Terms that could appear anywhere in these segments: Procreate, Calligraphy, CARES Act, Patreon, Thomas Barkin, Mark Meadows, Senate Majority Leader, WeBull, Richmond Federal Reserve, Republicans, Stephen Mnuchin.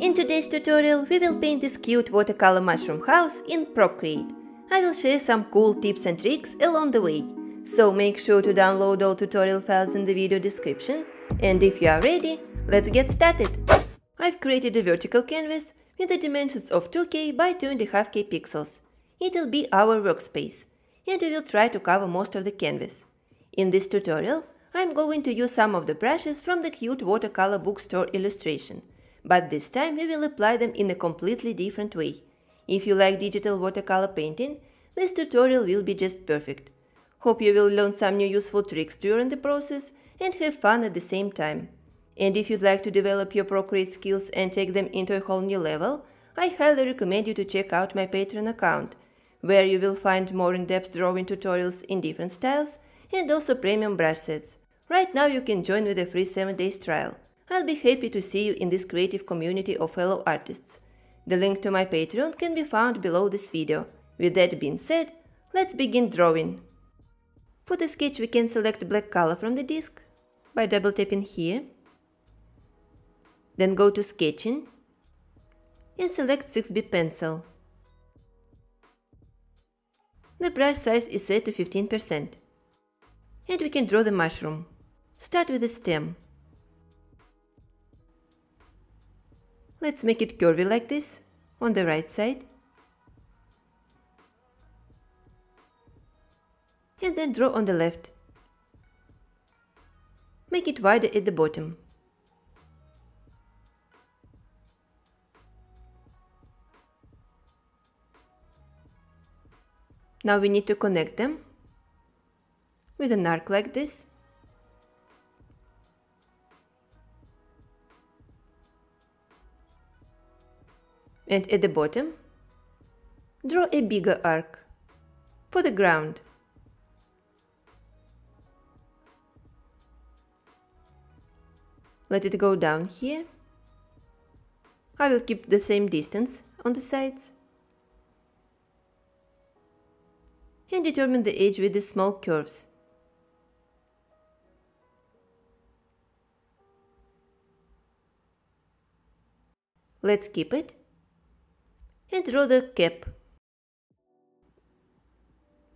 In today's tutorial we will paint this cute watercolor mushroom house in Procreate. I will share some cool tips and tricks along the way, so make sure to download all tutorial files in the video description. And if you are ready, let's get started! I've created a vertical canvas with the dimensions of 2K by 2.5K pixels. It'll be our workspace, and we will try to cover most of the canvas. In this tutorial, I'm going to use some of the brushes from the cute watercolor bookstore illustration, but this time we will apply them in a completely different way. If you like digital watercolor painting, this tutorial will be just perfect. Hope you will learn some new useful tricks during the process and have fun at the same time. And if you'd like to develop your Procreate skills and take them into a whole new level, I highly recommend you to check out my Patreon account, where you will find more in-depth drawing tutorials in different styles and also premium brush sets. Right now you can join with a free 7-day trial. I'll be happy to see you in this creative community of fellow artists. The link to my Patreon can be found below this video. With that being said, let's begin drawing. For the sketch we can select black color from the disk by double tapping here, then go to Sketching and select 6B pencil. The brush size is set to 15%. And we can draw the mushroom. Start with the stem. Let's make it curvy like this, on the right side. And then draw on the left. Make it wider at the bottom. Now we need to connect them with an arc like this. And at the bottom, draw a bigger arc for the ground. Let it go down here. I will keep the same distance on the sides. And determine the edge with the small curves. Let's keep it and draw the cap.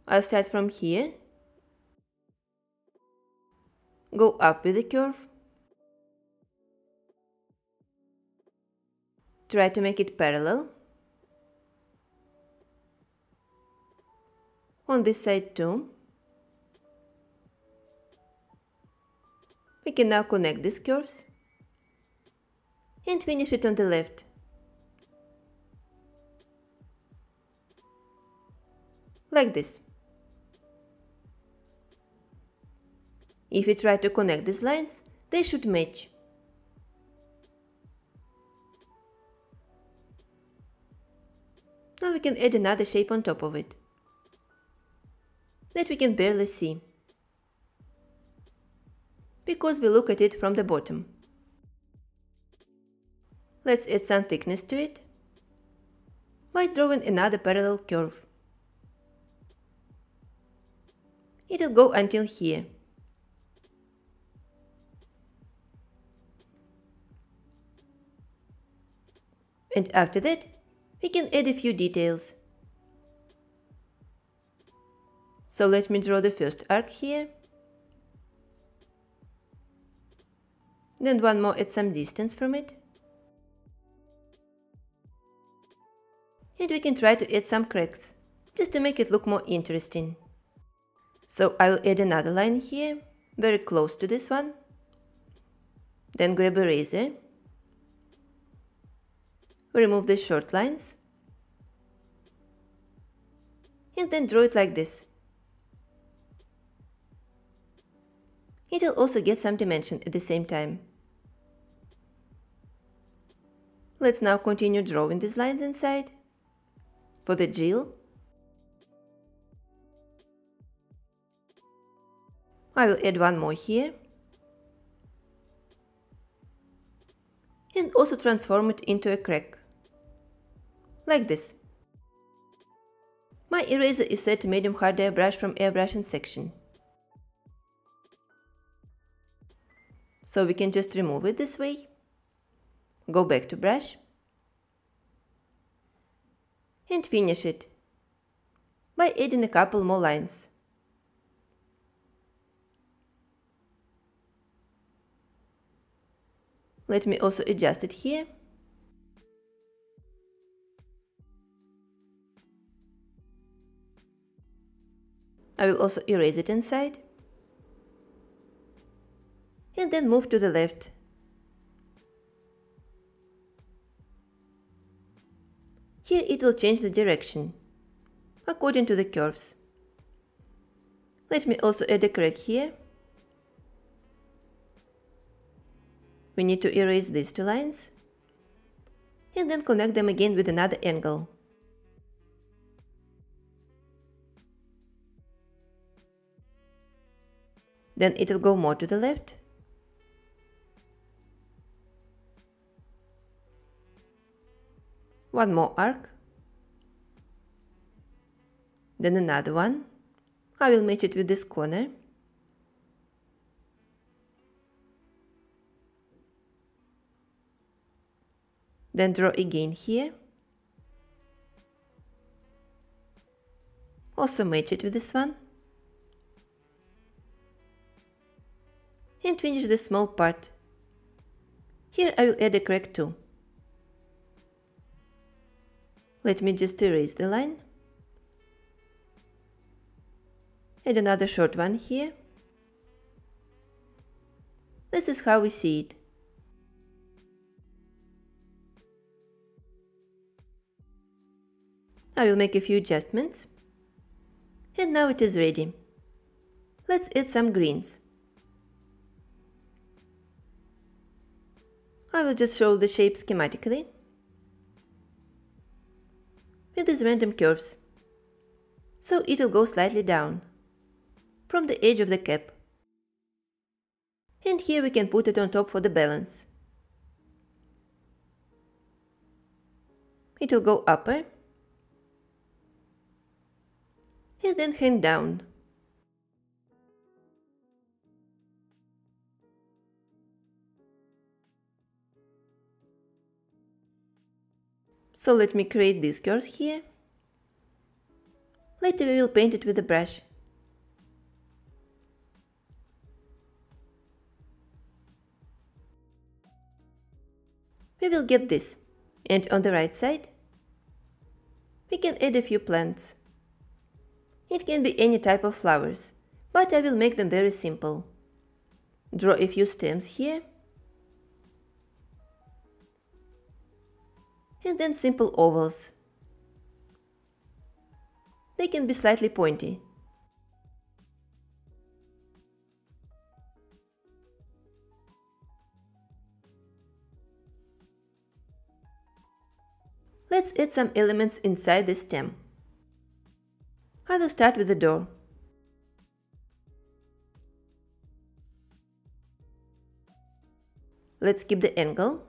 I'll start from here, go up with the curve, try to make it parallel. On this side too. We can now connect these curves and finish it on the left. Like this. If we try to connect these lines, they should match. Now we can add another shape on top of it that we can barely see, because we look at it from the bottom. Let's add some thickness to it by drawing another parallel curve. It'll go until here. And after that, we can add a few details. So let me draw the first arc here, then one more at some distance from it, and we can try to add some cracks, just to make it look more interesting. So I will add another line here, very close to this one, then grab a razor, remove the short lines, and then draw it like this. It'll also get some dimension at the same time. Let's now continue drawing these lines inside for the gill. I will add one more here and also transform it into a crack, like this. My eraser is set to medium hard airbrush from airbrushing section. So we can just remove it this way, go back to brush, and finish it by adding a couple more lines. Let me also adjust it here. I will also erase it inside and then move to the left. Here it will change the direction according to the curves. Let me also add a crack here. We need to erase these two lines and then connect them again with another angle. Then it'll go more to the left. One more arc. Then another one. I will match it with this corner. Then draw again here. Also match it with this one. And finish the small part. Here I will add a crack too. Let me just erase the line. Add another short one here. This is how we see it. I will make a few adjustments. And now it is ready. Let's add some greens. I will just show the shape schematically with these random curves, so it'll go slightly down from the edge of the cap, and here we can put it on top for the balance. It'll go upper and then hang down. So let me create these curves here. Later we will paint it with a brush. We will get this, and on the right side we can add a few plants. It can be any type of flowers, but I will make them very simple. Draw a few stems here. And then simple ovals. They can be slightly pointy. Let's add some elements inside the stem. I will start with the door. Let's keep the angle.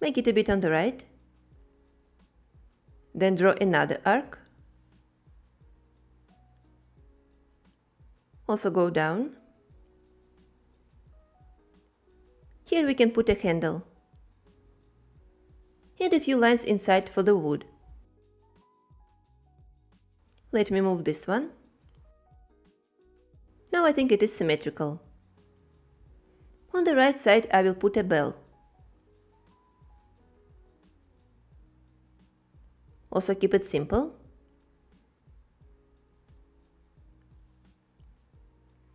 Make it a bit on the right, then draw another arc, also go down. Here we can put a handle and a few lines inside for the wood. Let me move this one. Now I think it is symmetrical. On the right side I will put a bell. Also keep it simple.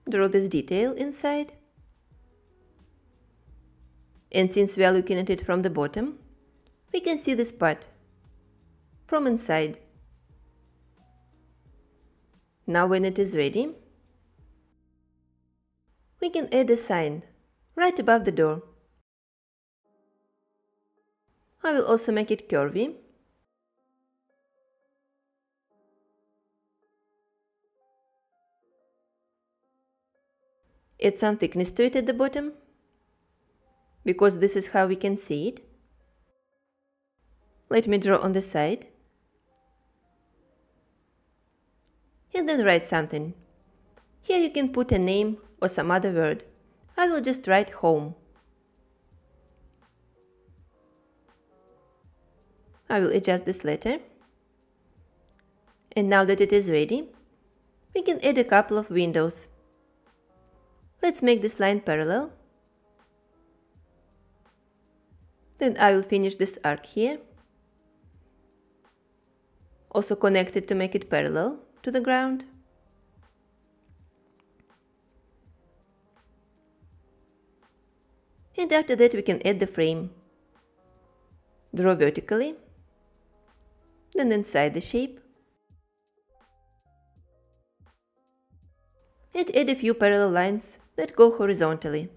Draw this detail inside. And since we are looking at it from the bottom, we can see this part from inside. Now when it is ready, we can add a sign right above the door. I will also make it curvy. Add some thickness to it at the bottom, because this is how we can see it. Let me draw on the side and then write something. Here you can put a name or some other word. I will just write home. I will adjust this later. And now that it is ready, we can add a couple of windows. Let's make this line parallel. Then I will finish this arc here. Also connect it to make it parallel to the ground. And after that we can add the frame. Draw vertically, then inside the shape. And add a few parallel lines that go horizontally,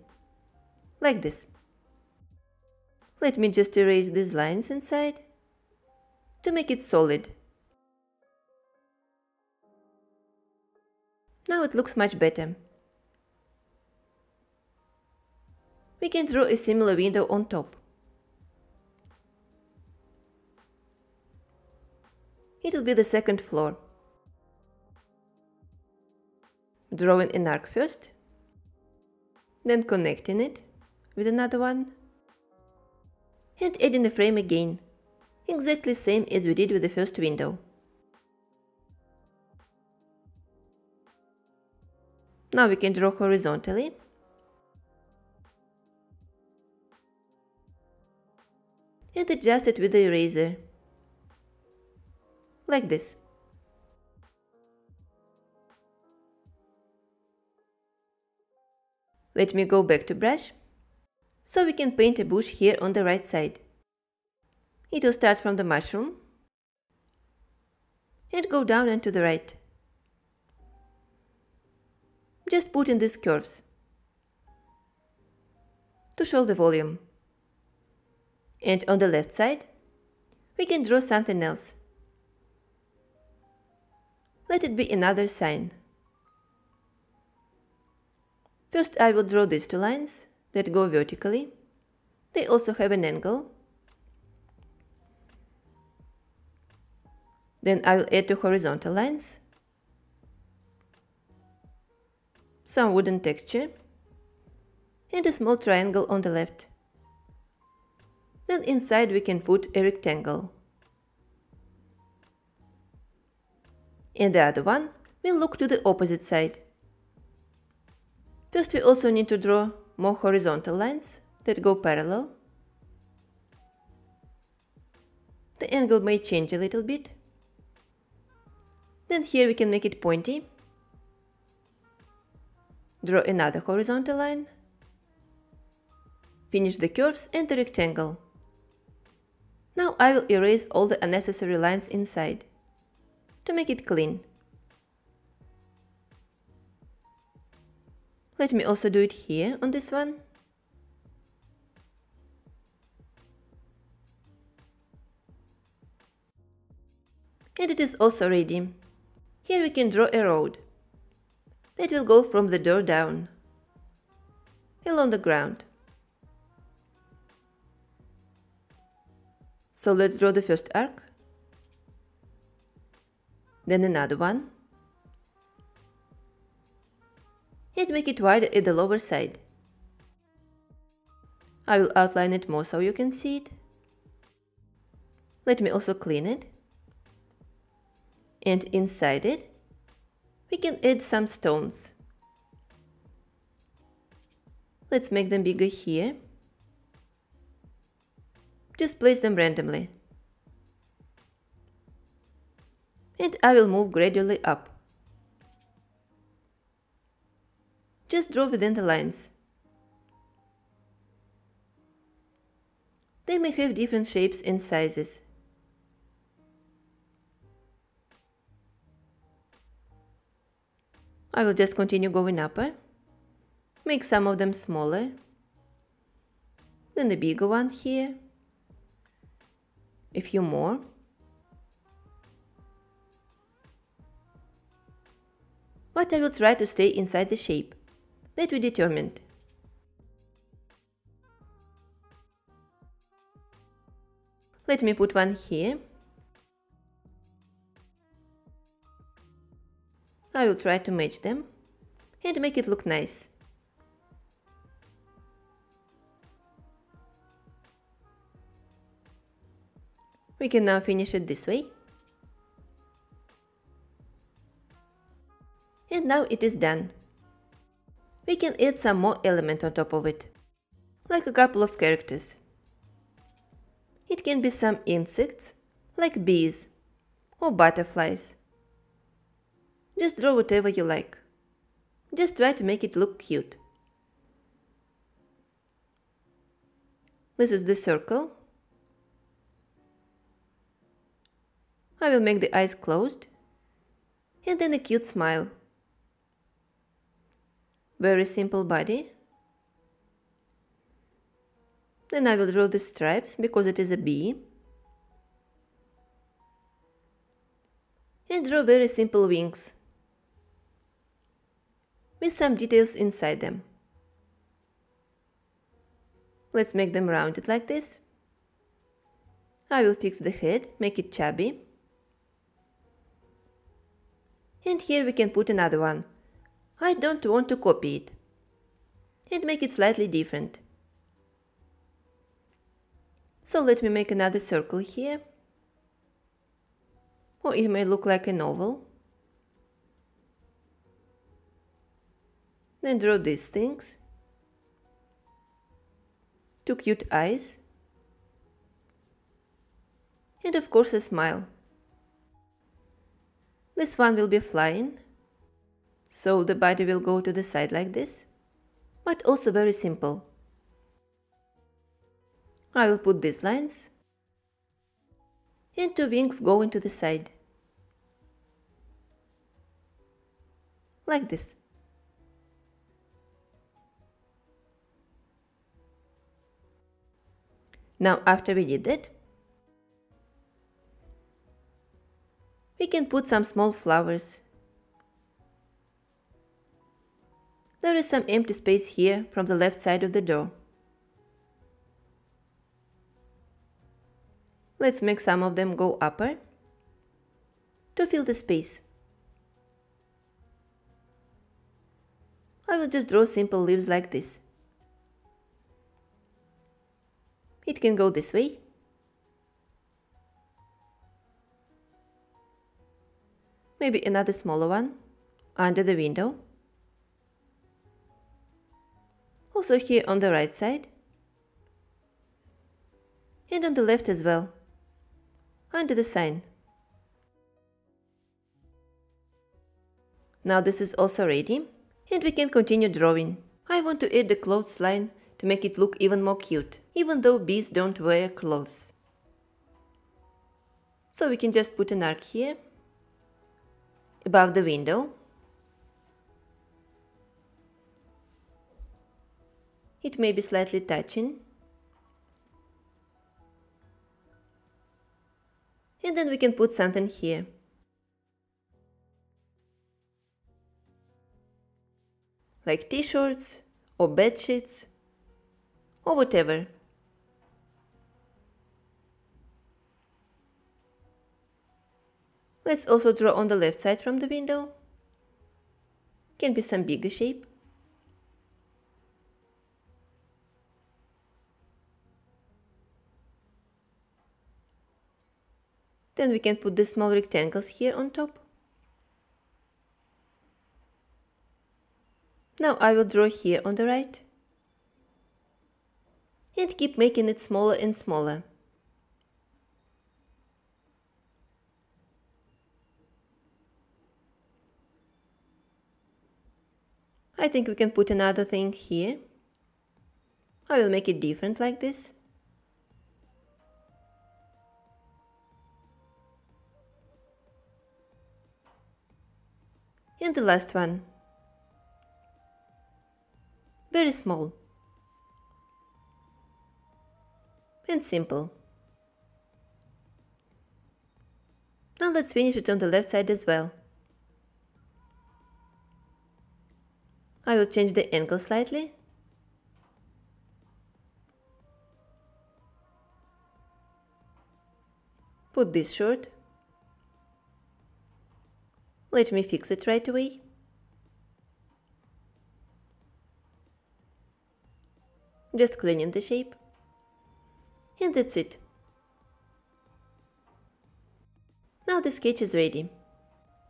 like this. Let me just erase these lines inside to make it solid. Now it looks much better. We can draw a similar window on top. It will be the second floor. Drawing an arc first, then connecting it with another one, and adding a frame again, exactly same as we did with the first window. Now we can draw horizontally, and adjust it with the eraser, like this. Let me go back to brush, so we can paint a bush here on the right side. It will start from the mushroom and go down and to the right. Just put in these curves to show the volume. And on the left side, we can draw something else. Let it be another sign. First I will draw these two lines that go vertically. They also have an angle. Then I will add two horizontal lines, some wooden texture, and a small triangle on the left. Then inside we can put a rectangle. And the other one will look to the opposite side. First we also need to draw more horizontal lines that go parallel. The angle may change a little bit. Then here we can make it pointy. Draw another horizontal line. Finish the curves and the rectangle. Now I will erase all the unnecessary lines inside to make it clean. Let me also do it here on this one. And it is also ready. Here we can draw a road that will go from the door down, along the ground. So let's draw the first arc, then another one, and make it wider at the lower side. I will outline it more so you can see it. Let me also clean it. And inside it, we can add some stones. Let's make them bigger here. Just place them randomly. And I will move gradually up. Just draw within the lines. They may have different shapes and sizes. I will just continue going up. Make some of them smaller. Then the bigger one here. A few more. But I will try to stay inside the shape that we determined. Let me put one here. I will try to match them and make it look nice. We can now finish it this way. And now it is done. We can add some more element on top of it, like a couple of characters. It can be some insects, like bees or butterflies. Just draw whatever you like. Just try to make it look cute. This is the circle. I will make the eyes closed, and then a cute smile. Very simple body. Then I will draw the stripes, because it is a bee. And draw very simple wings, with some details inside them. Let's make them rounded like this. I will fix the head, make it chubby. And here we can put another one. I don't want to copy it, and make it slightly different. So let me make another circle here, or it may look like an oval. Then draw these things, two cute eyes, and of course a smile. This one will be flying, so the body will go to the side like this, but also very simple. I will put these lines, and two wings go into the side, like this. Now, after we did that, we can put some small flowers. There is some empty space here from the left side of the door. Let's make some of them go upper to fill the space. I will just draw simple leaves like this. It can go this way. Maybe another smaller one, under the window. Also here on the right side. And on the left as well, under the sign. Now this is also ready, and we can continue drawing. I want to add the clothes line to make it look even more cute, even though bees don't wear clothes. So we can just put an arc here, above the window. It may be slightly touching. And then we can put something here. Like t-shirts or bed sheets or whatever. Let's also draw on the left side from the window. Can be some bigger shape. Then we can put the small rectangles here on top. Now I will draw here on the right. And keep making it smaller and smaller. I think we can put another thing here. I will make it different like this. And the last one. Very small. And simple. Now let's finish it on the left side as well. I will change the angle slightly. Put this short. Let me fix it right away. Just cleaning the shape. And that's it. Now the sketch is ready.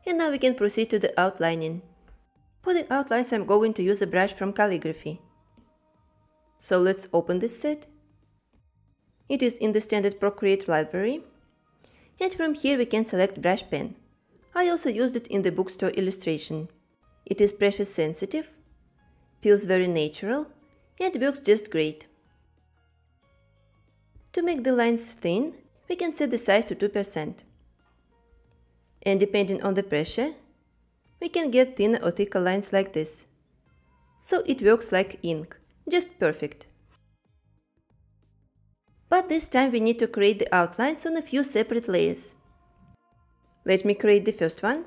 And now we can proceed to the outlining. For the outlines I'm going to use a brush from Calligraphy. So let's open this set. It is in the standard Procreate library. And from here we can select brush pen. I also used it in the bookstore illustration. It is pressure sensitive, feels very natural, and works just great. To make the lines thin, we can set the size to 2%. And depending on the pressure, we can get thinner or thicker lines like this. So it works like ink, just perfect. But this time we need to create the outlines on a few separate layers. Let me create the first one.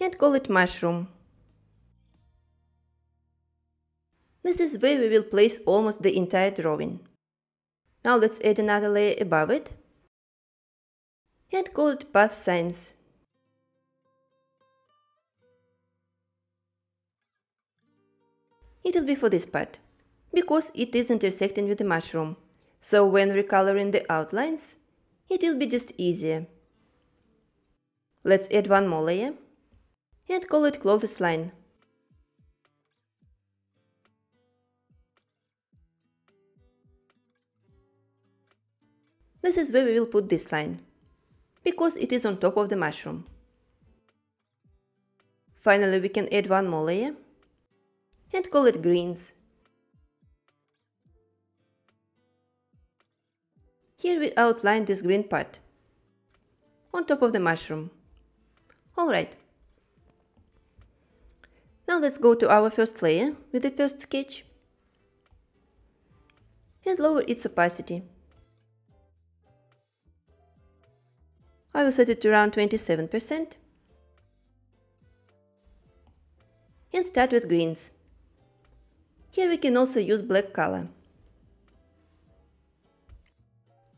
And call it mushroom. This is where we will place almost the entire drawing. Now let's add another layer above it. And call it path signs. It'll be for this part, because it is intersecting with the mushroom, so when recoloring the outlines, it will be just easier. Let's add one more layer and call it clothesline. This is where we will put this line, because it is on top of the mushroom. Finally, we can add one more layer and call it greens. Here we outline this green part on top of the mushroom. Alright. Now let's go to our first layer with the first sketch and lower its opacity. I will set it to around 27% and start with greens. Here we can also use black color.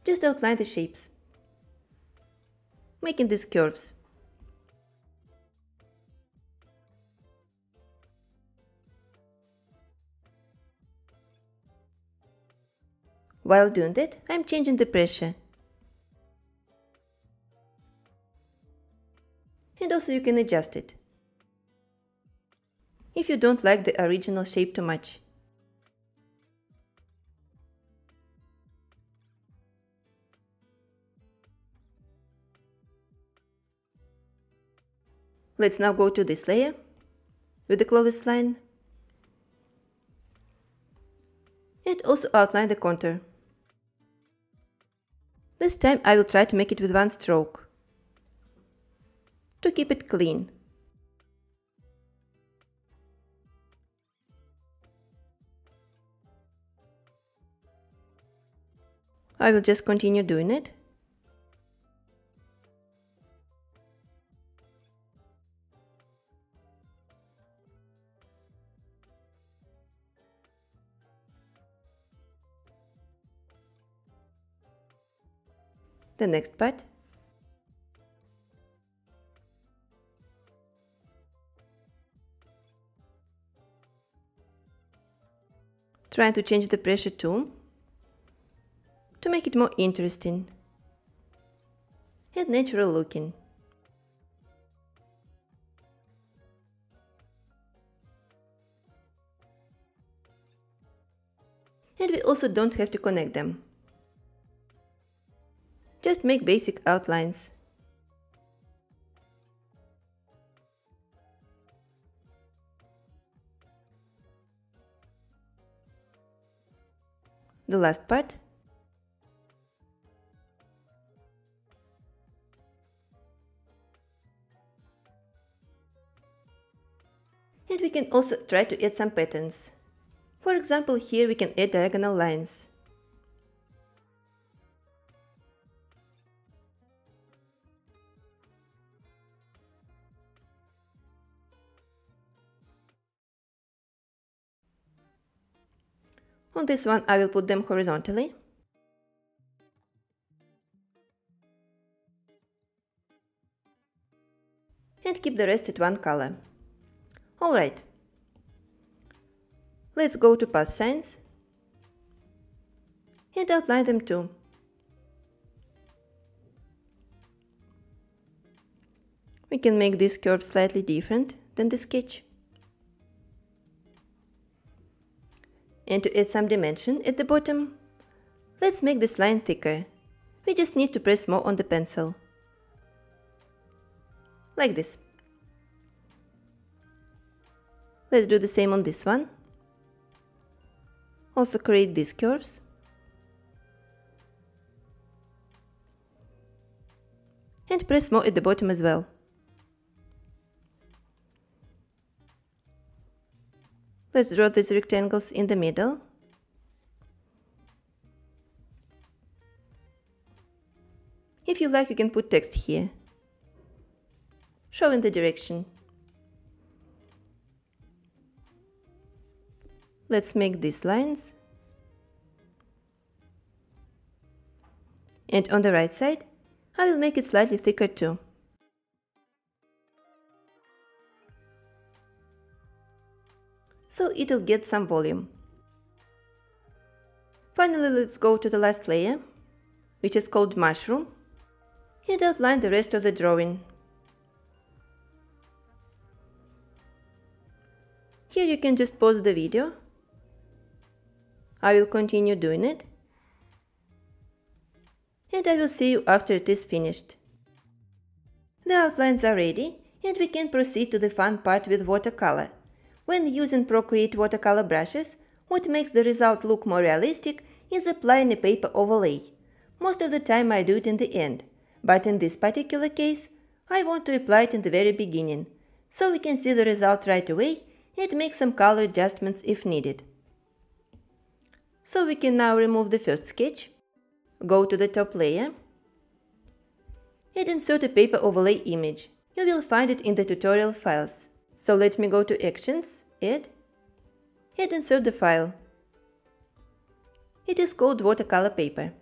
Just outline the shapes, making these curves. While doing that, I'm changing the pressure. And also you can adjust it, if you don't like the original shape too much. Let's now go to this layer with the clothesline and also outline the contour. This time I will try to make it with one stroke to keep it clean. I will just continue doing it. The next part. Trying to change the pressure too, to make it more interesting and natural looking. And we also don't have to connect them. Just make basic outlines. The last part. And we can also try to add some patterns. For example, here we can add diagonal lines. On this one I will put them horizontally. And keep the rest at one color. Alright, let's go to path signs and outline them too. We can make this curve slightly different than the sketch. And to add some dimension at the bottom, let's make this line thicker. We just need to press more on the pencil. Like this. Let's do the same on this one. Also create these curves. And press more at the bottom as well. Let's draw these rectangles in the middle. If you like, you can put text here, showing the direction. Let's make these lines. And on the right side, I will make it slightly thicker too. So it'll get some volume. Finally, let's go to the last layer, which is called mushroom, and outline the rest of the drawing. Here you can just pause the video. I will continue doing it, and I will see you after it is finished. The outlines are ready, and we can proceed to the fun part with watercolor. When using Procreate watercolor brushes, what makes the result look more realistic is applying a paper overlay. Most of the time I do it in the end, but in this particular case, I want to apply it in the very beginning, so we can see the result right away and make some color adjustments if needed. So we can now remove the first sketch, go to the top layer, and insert a paper overlay image. You will find it in the tutorial files. So let me go to Actions, Add, and insert the file. It is called watercolor paper.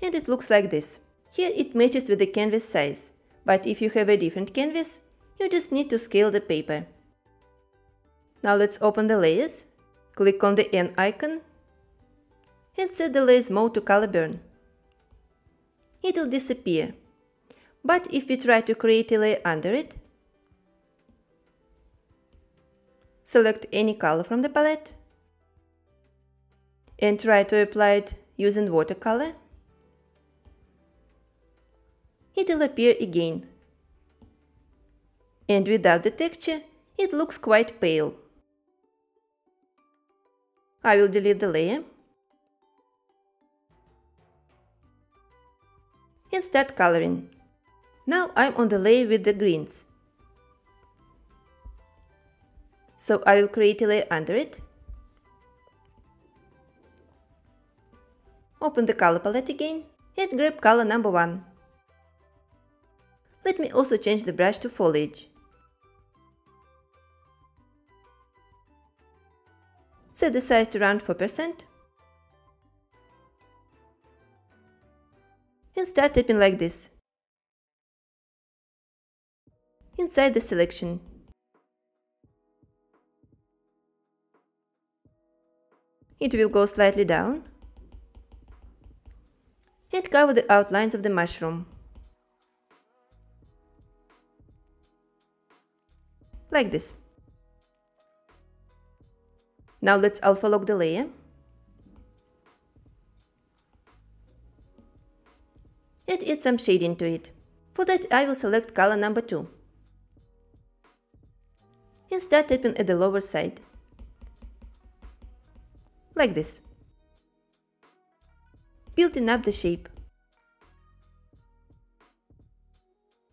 And it looks like this. Here it matches with the canvas size, but if you have a different canvas, you just need to scale the paper. Now let's open the layers, click on the N icon, and set the layers mode to color burn. It'll disappear. But if we try to create a layer under it, select any color from the palette and try to apply it using watercolor, it'll appear again. And without the texture, it looks quite pale. I will delete the layer and start coloring. Now I'm on the layer with the greens. So I will create a layer under it. Open the color palette again and grab color number 1. Let me also change the brush to foliage. Set the size to around 4% and start tapping like this inside the selection. It will go slightly down and cover the outlines of the mushroom. Like this. Now let's alpha lock the layer and add some shading to it. For that I will select color number 2. And start tapping at the lower side, like this, building up the shape.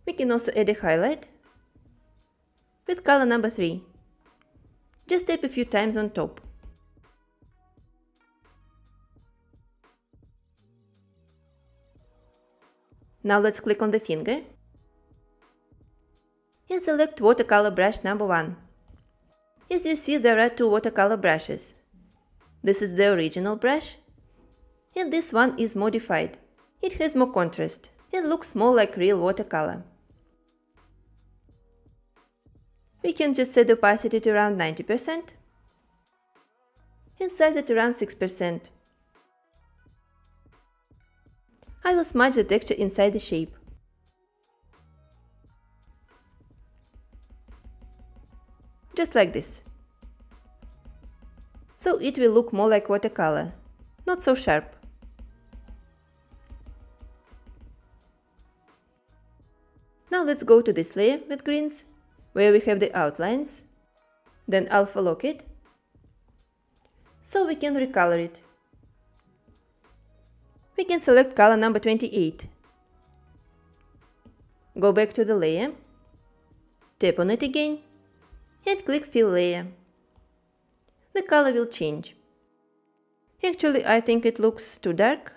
We can also add a highlight with color number 3, just tap a few times on top. Now let's click on the finger and select watercolor brush number 1. As you see, there are 2 watercolor brushes. This is the original brush, and this one is modified. It has more contrast and looks more like real watercolor. We can just set the opacity to around 90% and size it around 6%. I will smudge the texture inside the shape. Just like this. So it will look more like watercolor, not so sharp. Now let's go to this layer with greens, where we have the outlines, then alpha lock it, so we can recolor it. We can select color number 28, go back to the layer, tap on it again, and click Fill Layer. The color will change. Actually, I think it looks too dark,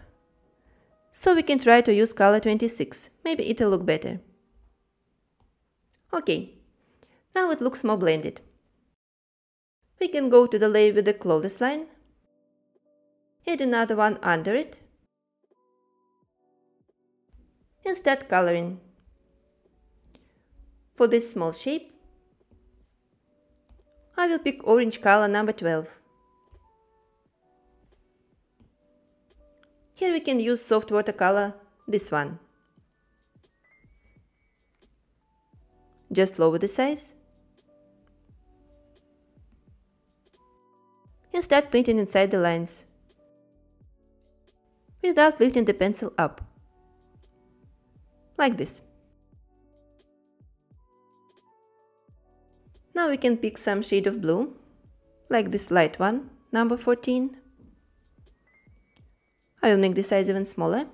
so we can try to use color 26, maybe it'll look better. Okay, now it looks more blended. We can go to the layer with the clothes line, add another one under it, and start coloring. For this small shape, I will pick orange color number 12. Here we can use soft watercolor, this one. Just lower the size and start painting inside the lines without lifting the pencil up, like this. Now we can pick some shade of blue, like this light one, number 14. I will make the size even smaller.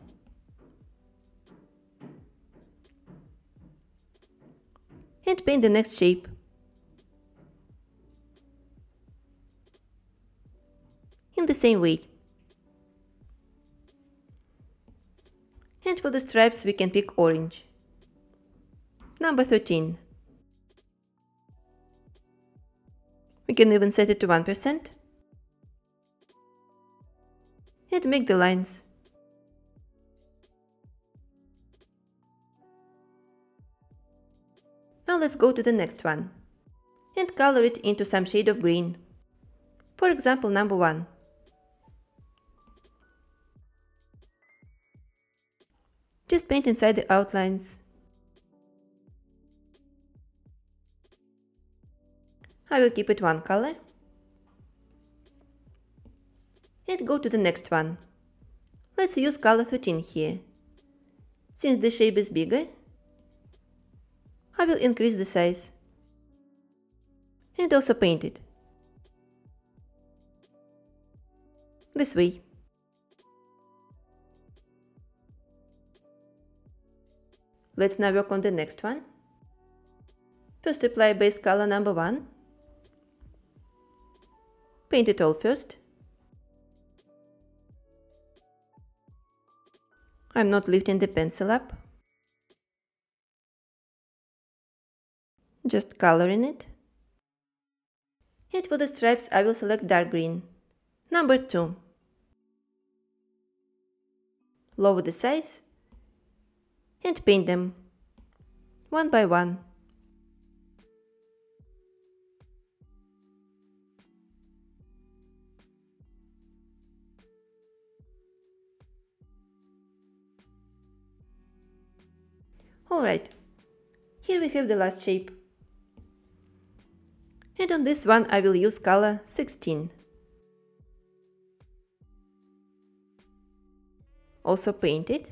And paint the next shape. In the same way. And for the stripes we can pick orange. Number 13. We can even set it to 1% and make the lines. Now let's go to the next one and color it into some shade of green, for example number 1. Just paint inside the outlines. I will keep it one color and go to the next one. Let's use color 13 here. Since the shape is bigger, I will increase the size and also paint it. This way. Let's now work on the next one. First apply base color number 1. Paint it all first. I'm not lifting the pencil up. Just coloring it. And for the stripes I will select dark green, number 2. Lower the size and paint them, one by one. Alright, here we have the last shape, and on this one I will use color 16. Also paint it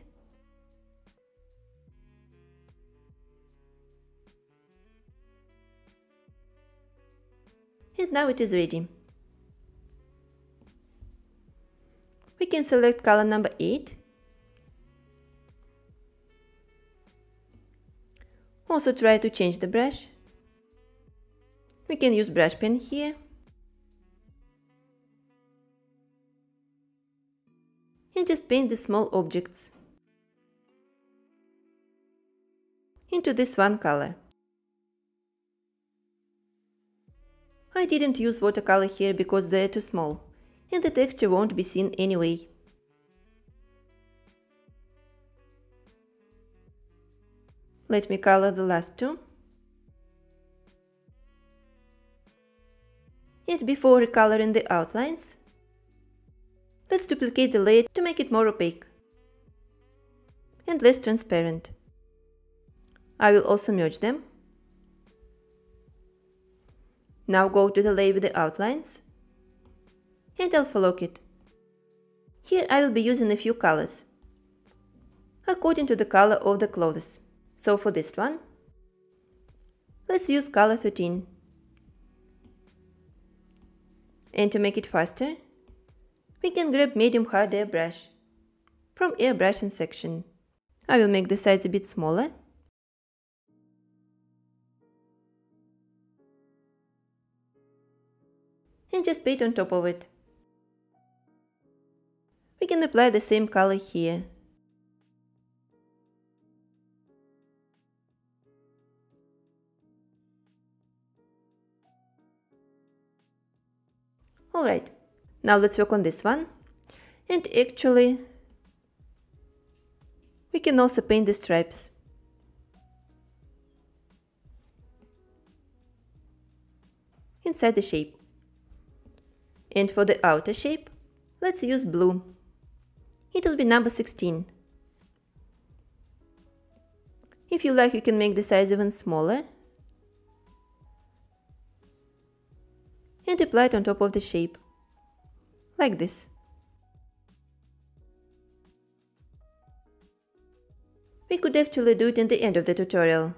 and now it is ready. We can select color number 8. Also try to change the brush. We can use brush pen here and just paint the small objects into this one color. I didn't use watercolor here because they are too small and the texture won't be seen anyway. Let me color the last two. And before recoloring the outlines, Let's duplicate the layer to make it more opaque and less transparent. I will also merge them. Now go to the layer with the outlines and alpha lock it. Here I will be using a few colors according to the color of the clothes. So for this one, let's use color 13. And to make it faster, we can grab medium hard airbrush from airbrushing section. I will make the size a bit smaller. And just paint on top of it. We can apply the same color here. Alright, now let's work on this one, and actually we can also paint the stripes. Inside the shape. And for the outer shape, let's use blue. It'll be number 16. If you like, you can make the size even smaller and apply it on top of the shape, like this. We could actually do it in the end of the tutorial,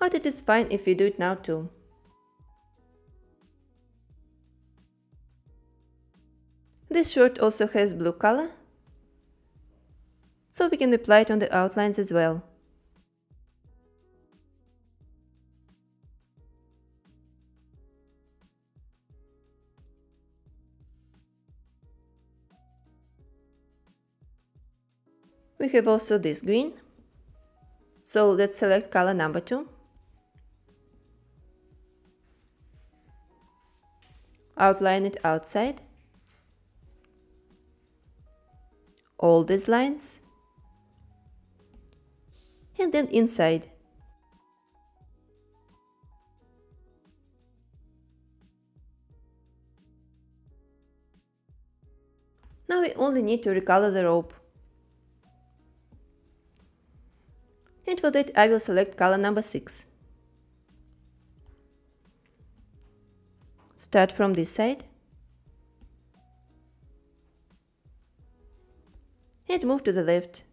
but it is fine if we do it now too. This shirt also has blue color, so we can apply it on the outlines as well. We have also this green, so let's select color number 2. Outline it outside, all these lines, and then inside. Now we only need to recolor the rope. And for that I will select color number 6. Start from this side and move to the left.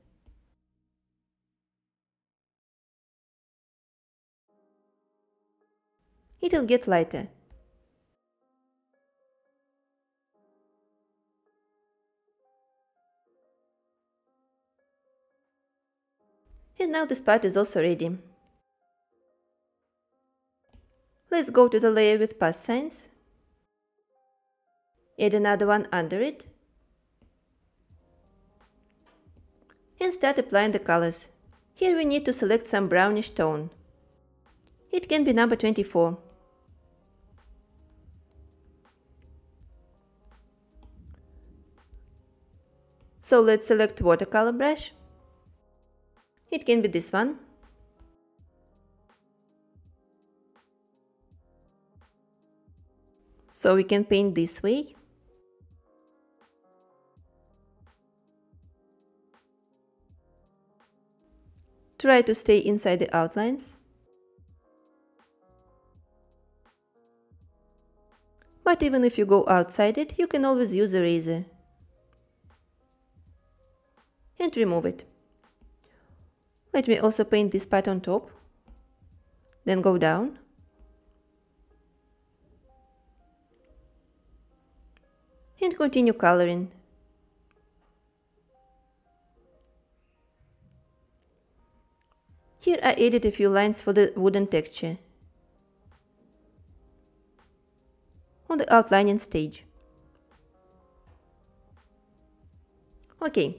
It'll get lighter. And now this part is also ready. Let's go to the layer with plus signs, add another one under it, and start applying the colors. Here we need to select some brownish tone. It can be number 24. So let's select watercolor brush. It can be this one. So we can paint this way. Try to stay inside the outlines, but even if you go outside it, you can always use a razor and remove it. Let me also paint this part on top, then go down and continue coloring. Here I added a few lines for the wooden texture on the outlining stage. Okay,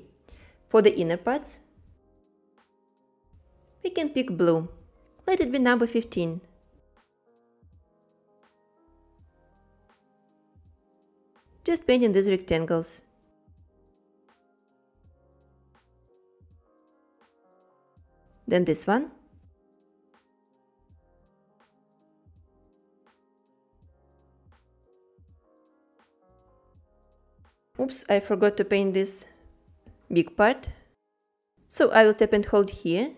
for the inner parts, we can pick blue. Let it be number 15. Just painting these rectangles. Then this one. Oops, I forgot to paint this big part. So I will tap and hold here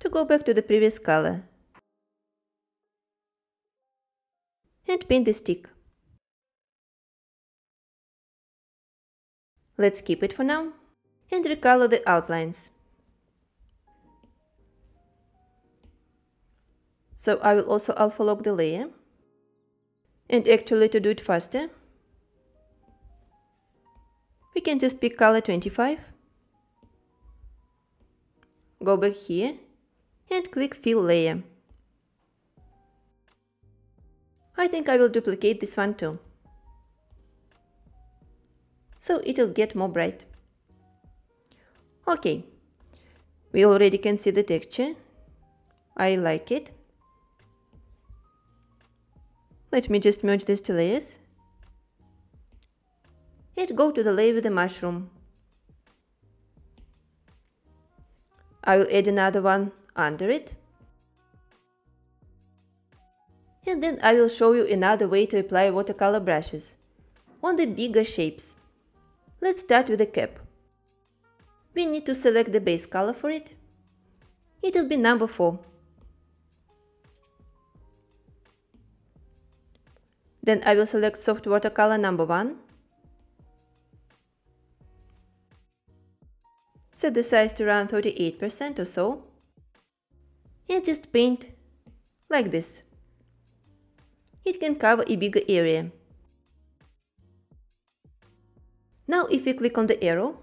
to go back to the previous color and paint the stick. Let's keep it for now and recolor the outlines. So I will also alpha lock the layer, and actually to do it faster, we can just pick color 25, go back here and click fill layer. I think I will duplicate this one too, so it'll get more bright. Okay, we already can see the texture. I like it. Let me just merge these two layers and go to the layer with the mushroom. I will add another one under it, and then I will show you another way to apply watercolor brushes on the bigger shapes. Let's start with the cap. We need to select the base color for it. It'll be number 4. Then I will select soft watercolor number 1. Set the size to around 38% or so. And just paint like this. It can cover a bigger area. Now if we click on the arrow,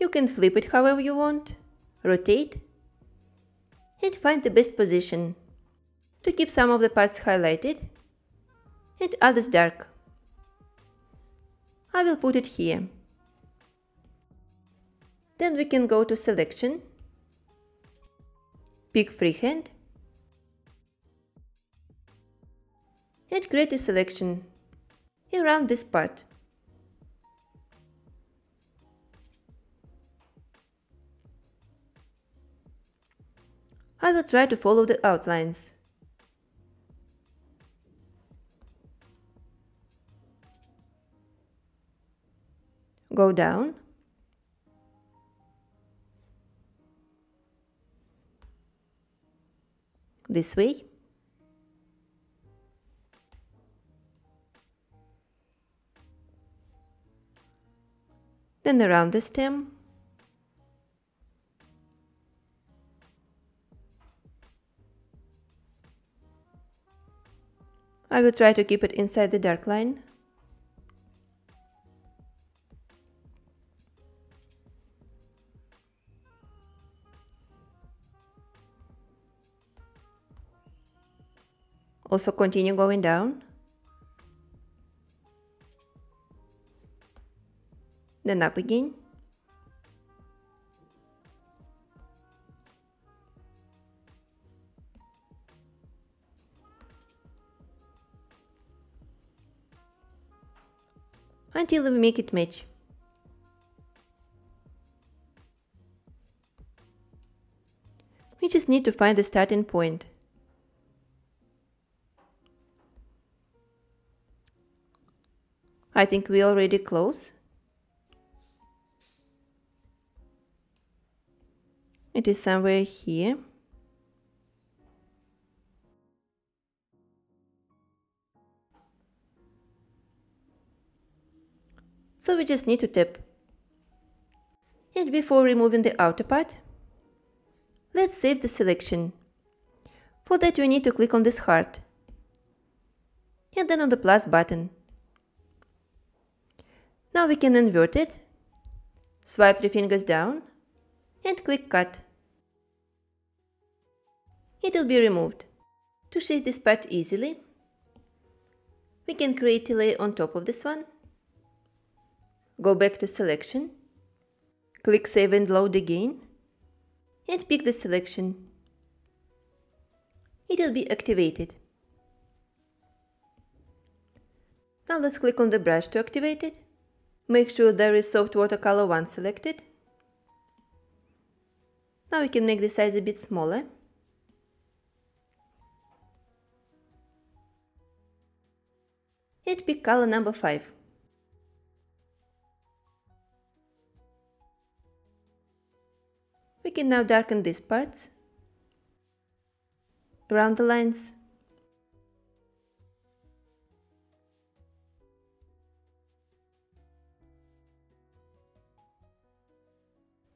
you can flip it however you want, rotate, and find the best position to keep some of the parts highlighted and others dark. I will put it here. Then we can go to selection, pick freehand, and create a selection around this part. I will try to follow the outlines. Go down. This way. Then around the stem. I will try to keep it inside the dark line. Also continue going down. Then up again. Until we make it match. We just need to find the starting point. I think we're already close. It is somewhere here. So we just need to tap. And before removing the outer part, let's save the selection. For that we need to click on this heart and then on the plus button. Now we can invert it, swipe 3 fingers down and click cut. It will be removed. To shade this part easily, we can create a layer on top of this one, go back to selection, click save and load again and pick the selection. It will be activated. Now let's click on the brush to activate it. Make sure there is soft watercolor 1 selected. Now we can make the size a bit smaller. and pick color number 5. We can now darken these parts, around the lines,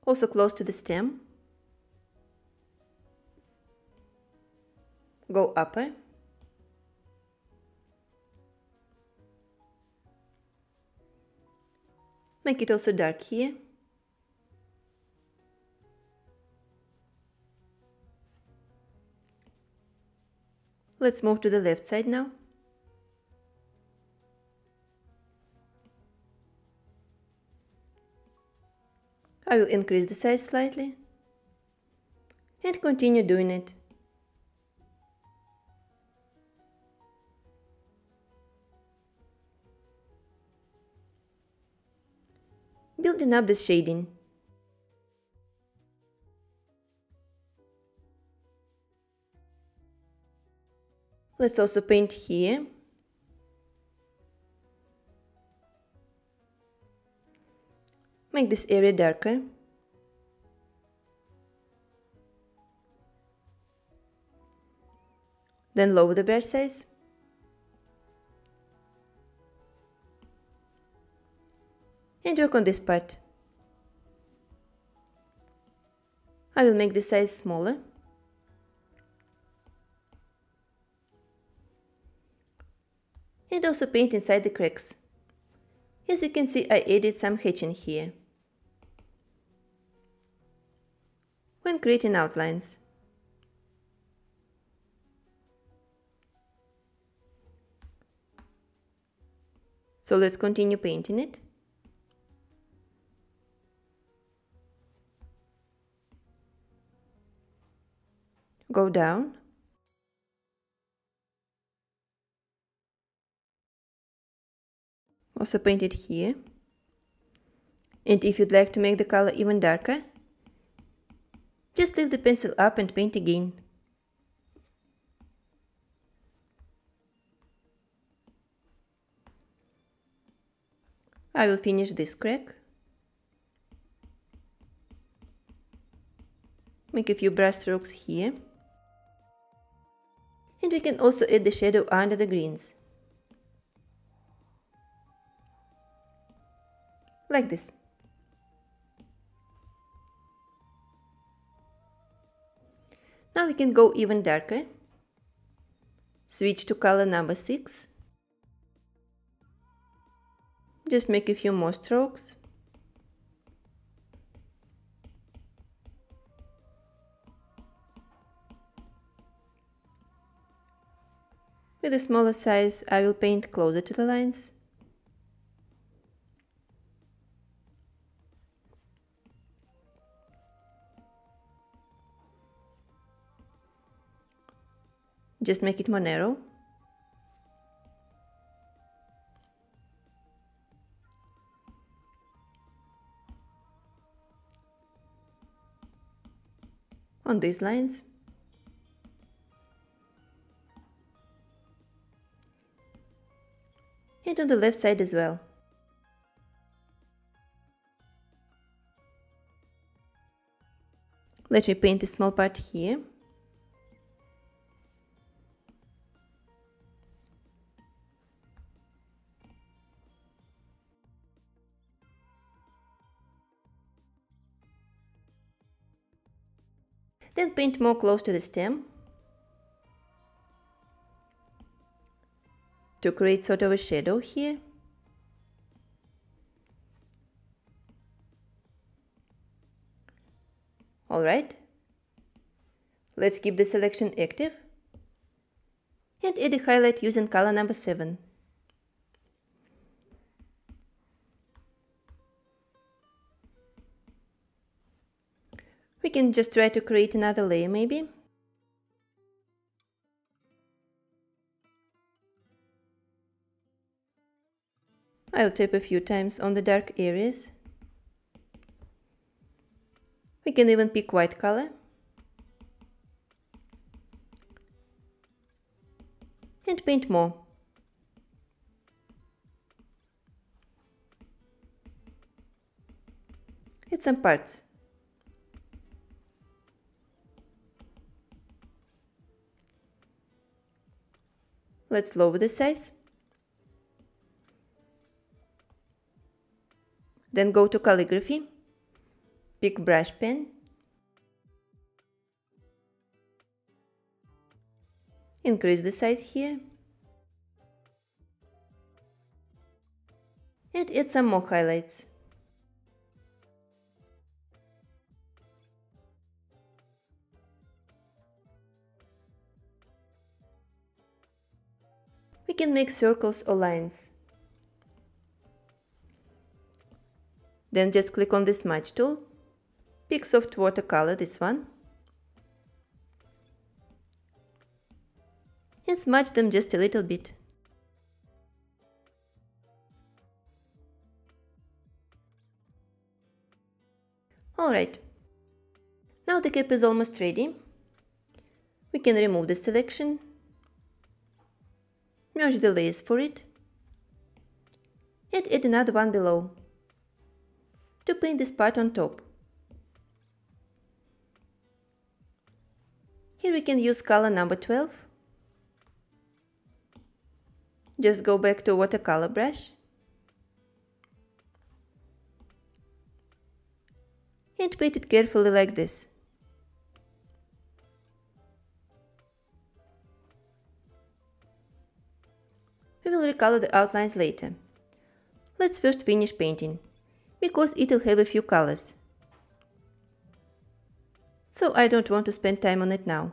also close to the stem, go upper, make it also dark here, let's move to the left side now. I will increase the size slightly and continue doing it. Building up the shading. Let's also paint here. Make this area darker. Then lower the brush size. And work on this part. I will make the size smaller. And also paint inside the cracks. As you can see, I added some hatching here when creating outlines. So let's continue painting it. Go down. Also paint it here, and if you'd like to make the color even darker, just lift the pencil up and paint again. I will finish this crack, make a few brush strokes here, and we can also add the shadow under the greens. Like this. Now we can go even darker. Switch to color number 6. Just make a few more strokes. With a smaller size, I will paint closer to the lines. Just make it more narrow. On these lines. And on the left side as well. Let me paint a small part here. Then paint more close to the stem to create sort of a shadow here. Alright, let's keep the selection active and add a highlight using color number 7. We can just try to create another layer maybe. I'll tap a few times on the dark areas. We can even pick white color. And paint more. at some parts. Let's lower the size. Then go to Calligraphy, pick brush pen. Increase the size here. And add some more highlights. We can make circles or lines. Then just click on the smudge tool, pick soft watercolor, this one, and smudge them just a little bit. Alright, now the cap is almost ready. We can remove the selection, merge the layers for it, and add another one below to paint this part on top. Here we can use color number 12. Just go back to watercolor brush and paint it carefully like this. We will recolor the outlines later. Let's first finish painting, because it'll have a few colors, so I don't want to spend time on it now.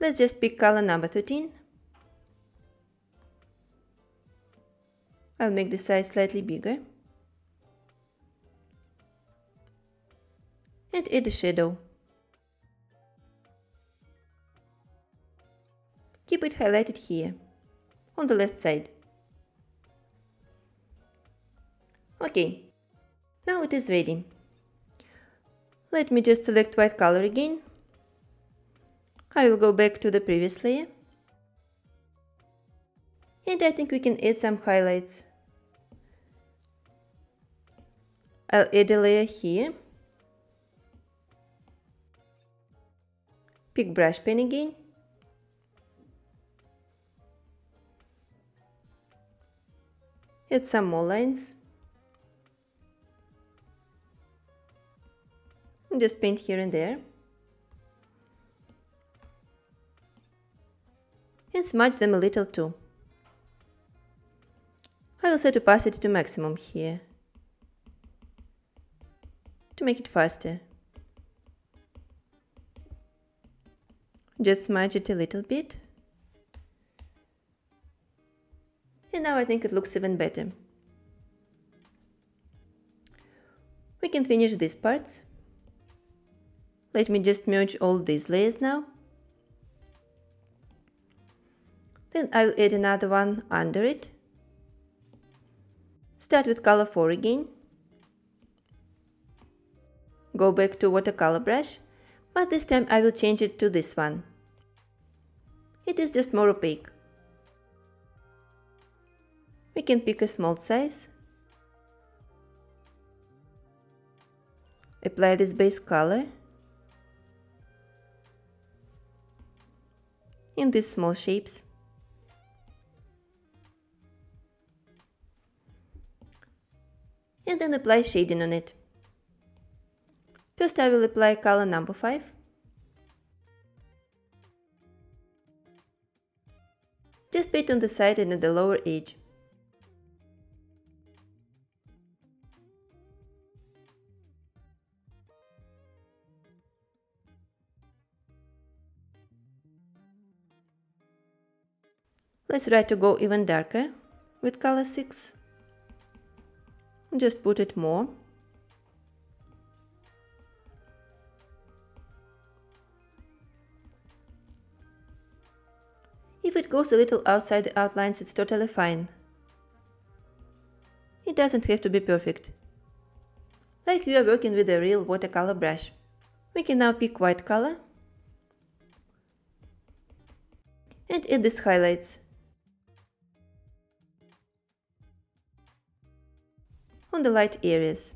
Let's just pick color number 13. I'll make the size slightly bigger and add a shadow. Keep it highlighted here on the left side. Okay, now it is ready. Let me just select white color again. I will go back to the previous layer. And I think we can add some highlights. I'll add a layer here. Pick brush pen again. Add some more lines. Just paint here and there and smudge them a little too. I will set opacity to maximum here to make it faster. Just smudge it a little bit, and now I think it looks even better. We can finish these parts. Let me just merge all these layers now. Then I'll add another one under it. Start with color 4 again. Go back to watercolor brush, but this time I will change it to this one. It is just more opaque. We can pick a small size. Apply this base color in these small shapes. And then apply shading on it. First I will apply color number 5. Just paint on the side and at the lower edge. Let's try to go even darker with color 6. Just put it more. If it goes a little outside the outlines, it's totally fine. It doesn't have to be perfect, like you are working with a real watercolor brush. We can now pick white color and add these highlights. on the light areas.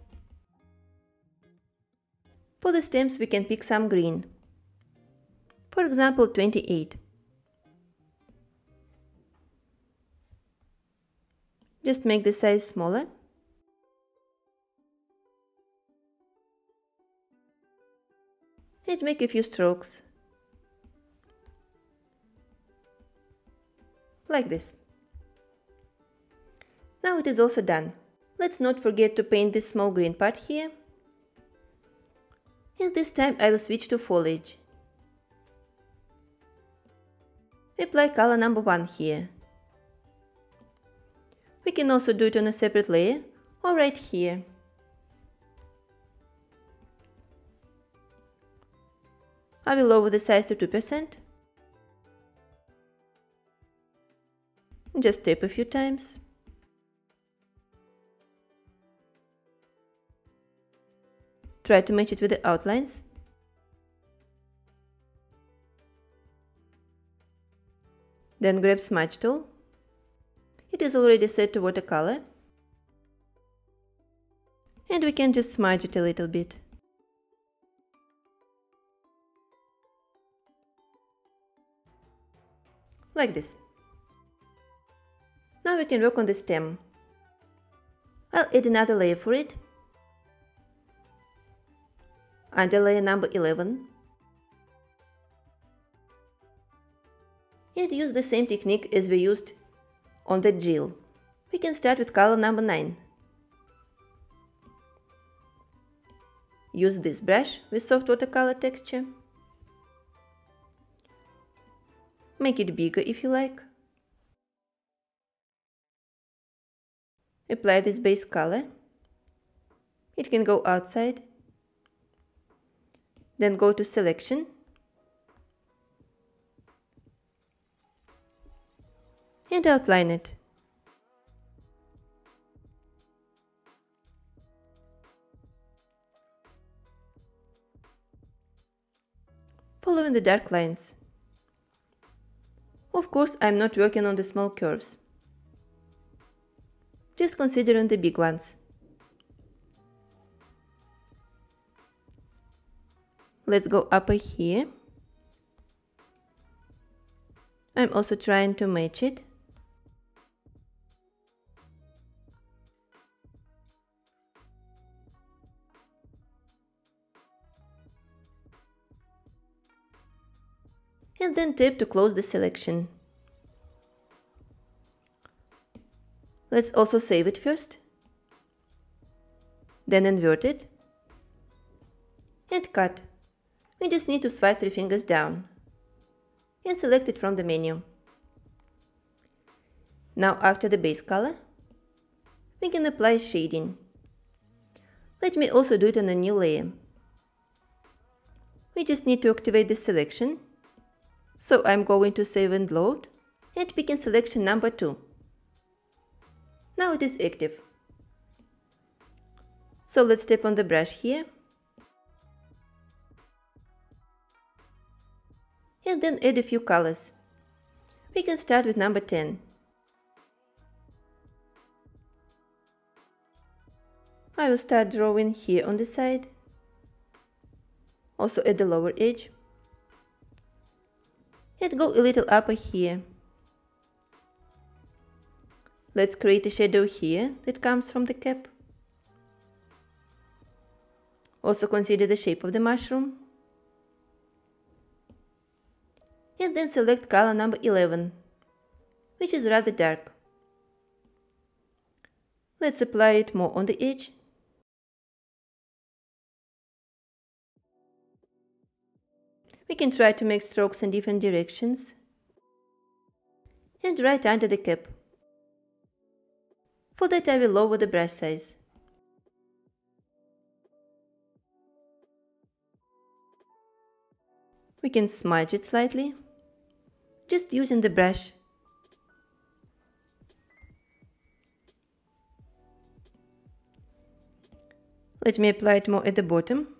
For the stems we can pick some green, for example 28. Just make the size smaller. And make a few strokes. Like this. Now it is also done. Let's not forget to paint this small green part here. And this time I will switch to foliage. Apply color number 1 here. We can also do it on a separate layer or right here. I will lower the size to 2%. Just tap a few times. Try to match it with the outlines. Then grab smudge tool. It is already set to watercolor. And we can just smudge it a little bit. Like this. Now we can work on the stem. I'll add another layer for it. Under layer number 11. And use the same technique as we used on the Jill. We can start with color number 9. Use this brush with soft watercolor texture. Make it bigger if you like. Apply this base color. It can go outside. Then go to selection. And outline it. Following the dark lines. Of course, I'm not working on the small curves. Just considering the big ones. Let's go upper here. I'm also trying to match it. And then tap to close the selection. Let's also save it first, then invert it and cut. We just need to swipe 3 fingers down and select it from the menu. Now after the base color, we can apply shading. Let me also do it on a new layer. We just need to activate the selection. So I'm going to save and load and pick in selection number 2. Now it is active. So let's tap on the brush here. And then add a few colors. We can start with number 10. I will start drawing here on the side. Also at the lower edge. And go a little upper here. Let's create a shadow here that comes from the cap. Also consider the shape of the mushroom. And then select color number 11, which is rather dark. Let's apply it more on the edge. We can try to make strokes in different directions and right under the cap. For that I will lower the brush size. We can smudge it slightly, just using the brush. Let me apply it more at the bottom.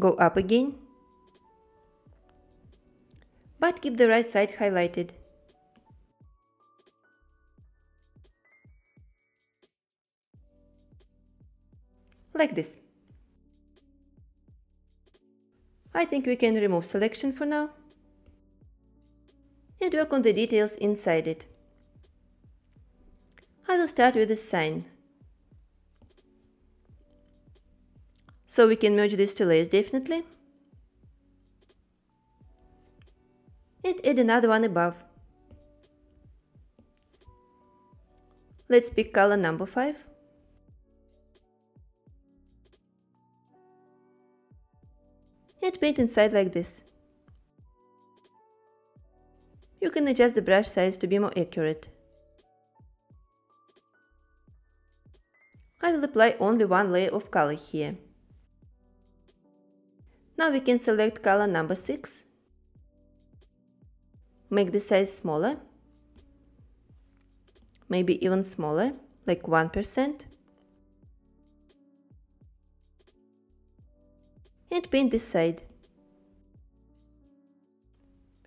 Go up again keep the right side highlighted. Like this. I think we can remove selection for now and work on the details inside it. I will start with a sign. So we can merge these two layers definitely and add another one above. Let's pick color number 5. And paint inside like this. You can adjust the brush size to be more accurate. I will apply only one layer of color here. Now we can select color number 6. Make the size smaller. Maybe even smaller, like 1%. And paint this side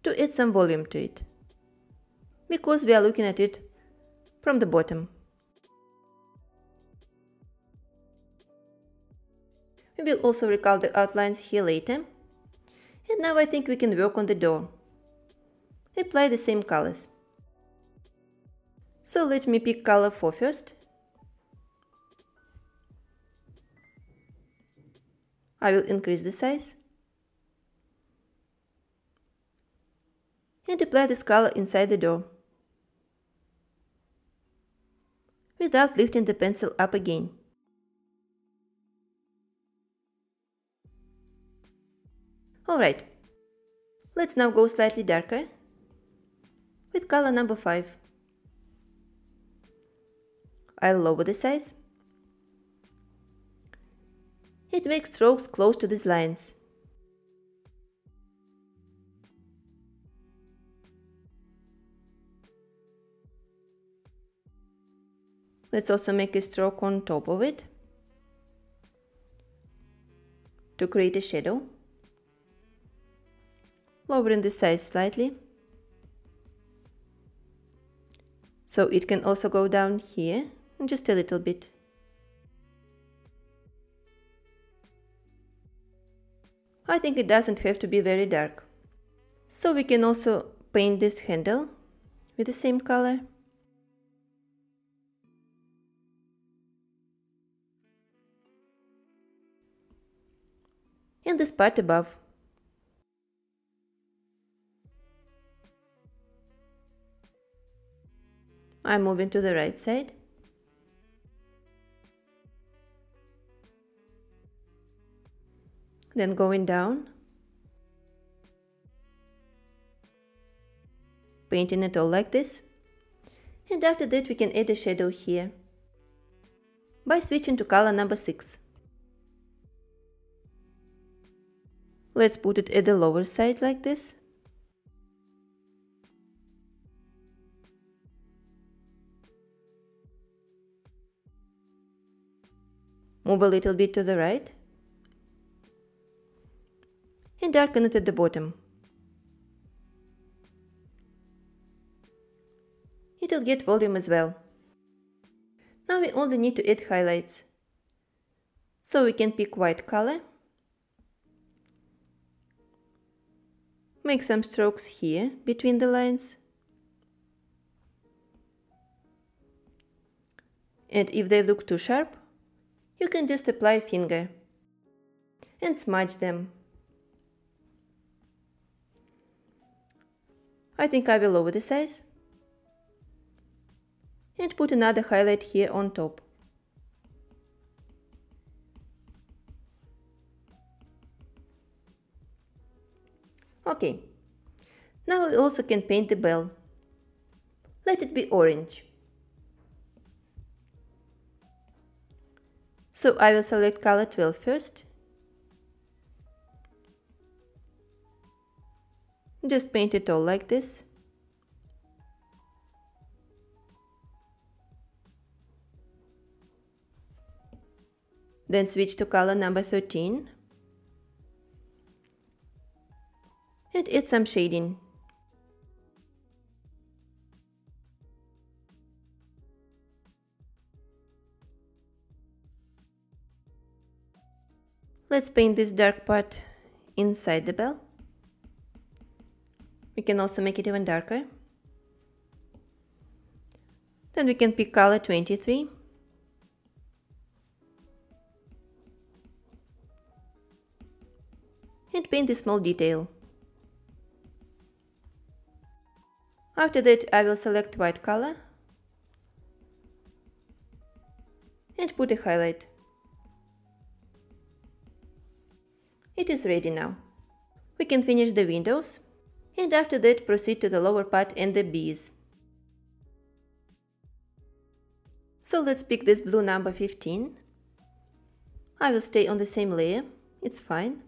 to add some volume to it, because we are looking at it from the bottom. We will also recall the outlines here later. And now I think we can work on the door. Apply the same colors. So let me pick color 4 first. I will increase the size and apply this color inside the door without lifting the pencil up again. Alright, let's now go slightly darker with color number 5. I'll lower the size. It makes strokes close to these lines. Let's also make a stroke on top of it to create a shadow, lowering the size slightly. So it can also go down here just a little bit. I think it doesn't have to be very dark. So we can also paint this handle with the same color. And this part above. I'm moving to the right side. Then going down, painting it all like this, and after that we can add a shadow here by switching to color number 6. Let's put it at the lower side like this, move a little bit to the right, and darken it at the bottom. It'll get volume as well. Now we only need to add highlights. So we can pick white color, make some strokes here between the lines, and if they look too sharp, you can just apply a finger and smudge them. I think I will lower the size and put another highlight here on top. Okay, now we also can paint the bell. Let it be orange. So I will select color 12 first. Just paint it all like this. Then switch to color number 13 and add some shading Let's paint this dark part inside the bell. We can also make it even darker. Then we can pick color 23. And paint a small detail. After that I will select white color and put a highlight. It is ready now. We can finish the windows and after that proceed to the lower part and the bees. So let's pick this blue number 15. I will stay on the same layer, it's fine.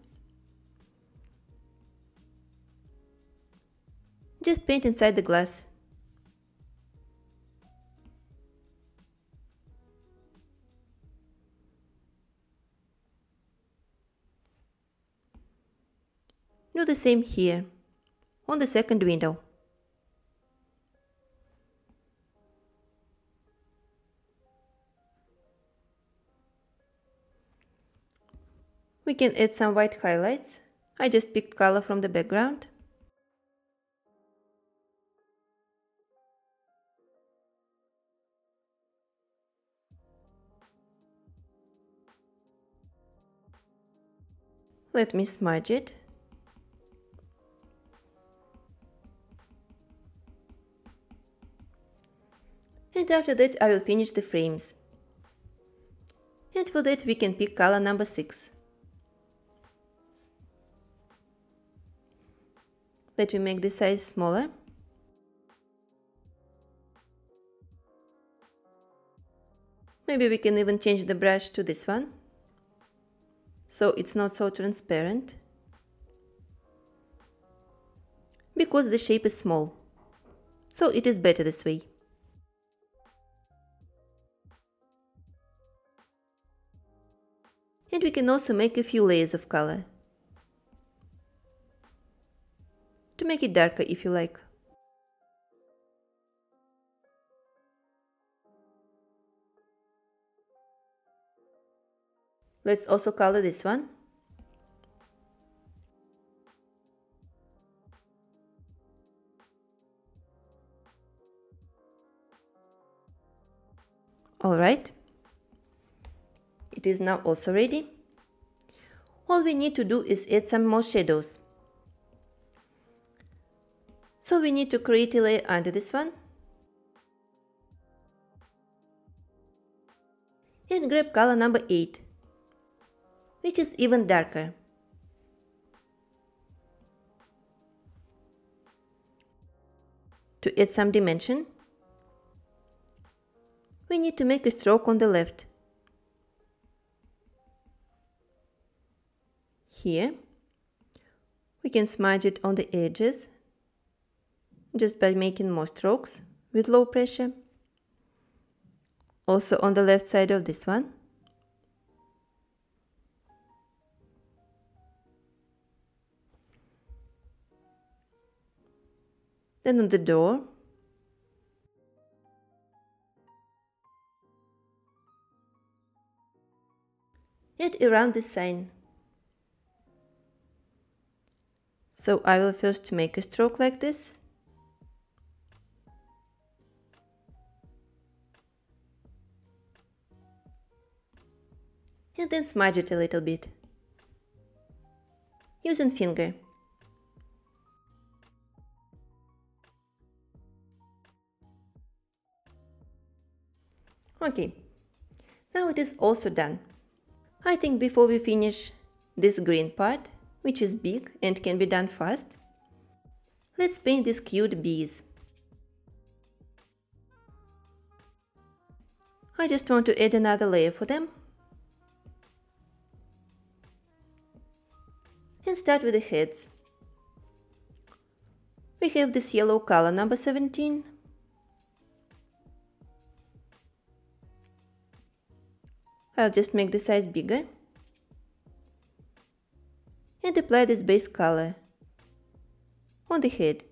Just paint inside the glass. Do the same here, on the second window. We can add some white highlights. I just picked color from the background. Let me smudge it. And after that I will finish the frames. And for that we can pick color number 6. Let me make the size smaller. Maybe we can even change the brush to this one, so it's not so transparent, because the shape is small, so it is better this way. And we can also make a few layers of color, to make it darker if you like. Let's also color this one. Alright, it is now also ready. All we need to do is add some more shadows. So we need to create a layer under this one and grab color number 8, which is even darker. To add some dimension, we need to make a stroke on the left. Here, we can smudge it on the edges, just by making more strokes with low pressure. Also on the left side of this one. Then on the door. And around the sign. So I will first make a stroke like this. And then smudge it a little bit, using finger. Okay, now it is also done. I think before we finish this green part, which is big and can be done fast, let's paint these cute bees. I just want to add another layer for them. And start with the heads. We have this yellow color number 17. I'll just make the size bigger and apply this base color on the head.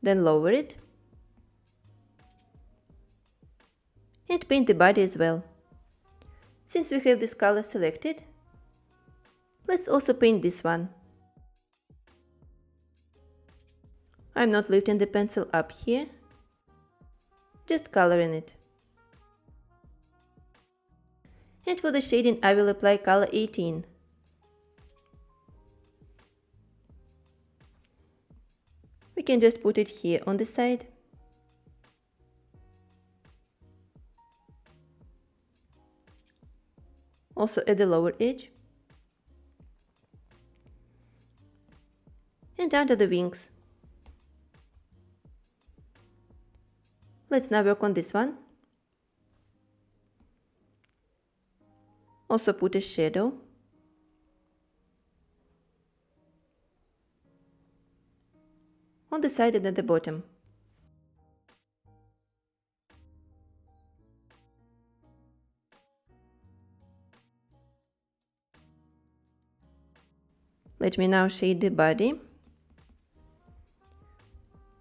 Then lower it and paint the body as well. Since we have this color selected, let's also paint this one. I'm not lifting the pencil up here, just coloring it. And for the shading I will apply color 18. We can just put it here on the side. Also at the lower edge. And under the wings. Let's now work on this one. Also put a shadow. On the side and at the bottom. Let me now shade the body.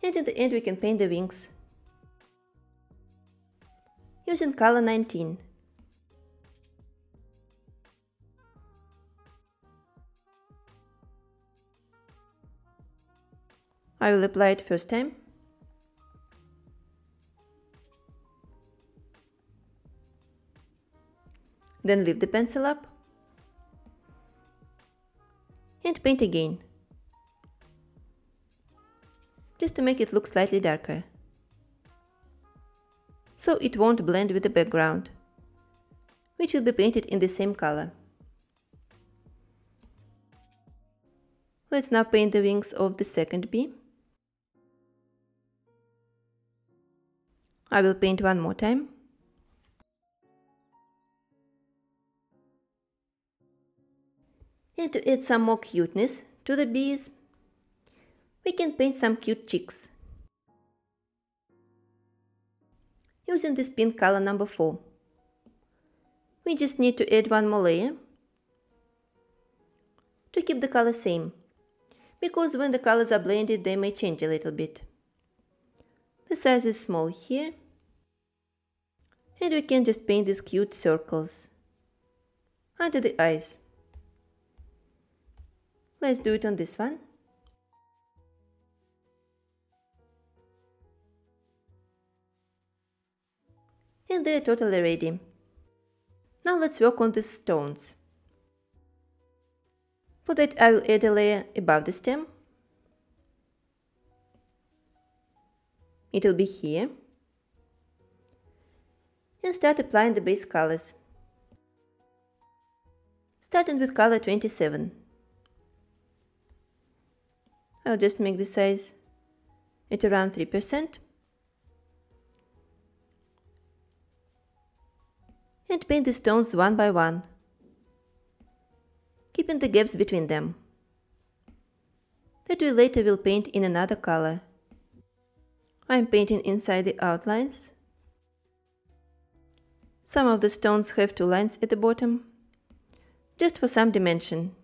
And at the end we can paint the wings. Using color 19. I will apply it first time. Then lift the pencil up and paint again, just to make it look slightly darker, so it won't blend with the background, which will be painted in the same color. Let's now paint the wings of the second bee. I will paint one more time. And to add some more cuteness to the bees, we can paint some cute cheeks. Using this pink color number 4. We just need to add one more layer to keep the color same, because when the colors are blended they may change a little bit. The size is small here. And we can just paint these cute circles under the eyes. Let's do it on this one. And they are totally ready. Now let's work on the stones. For that I will add a layer above the stem. It will be here. And start applying the base colors. Starting with color 27. I'll just make the size at around 3%. And paint the stones one by one, keeping the gaps between them. That we later will paint in another color. I'm painting inside the outlines. Some of the stones have two lines at the bottom, just for some dimension.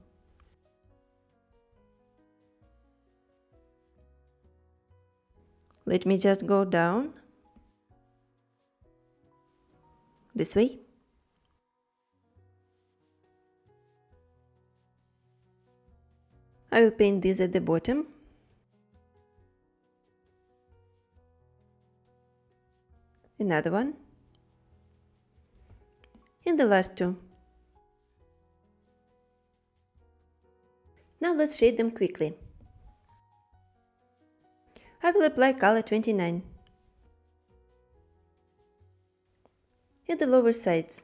Let me just go down this way. I will paint these at the bottom. Another one, and the last two. Now let's shade them quickly. I will apply color 29 at the lower sides.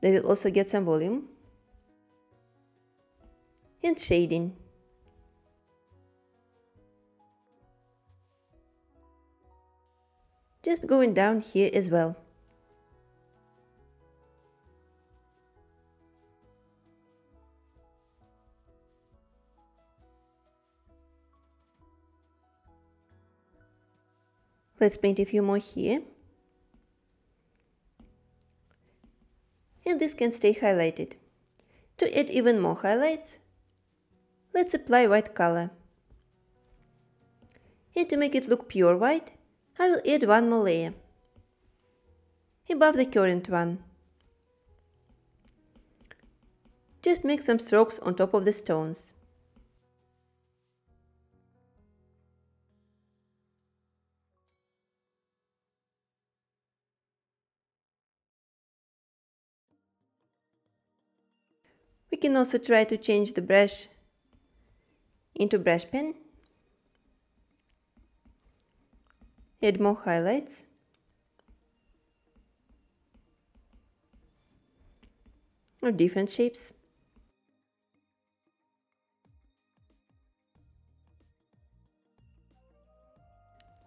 They will also get some volume and shading. Just going down here as well. Let's paint a few more here. And this can stay highlighted. To add even more highlights, Let's apply white color. And to make it look pure white, I will add one more layer above the current one. Just make some strokes on top of the stones. We can also try to change the brush into brush pen. Add more highlights. Or different shapes.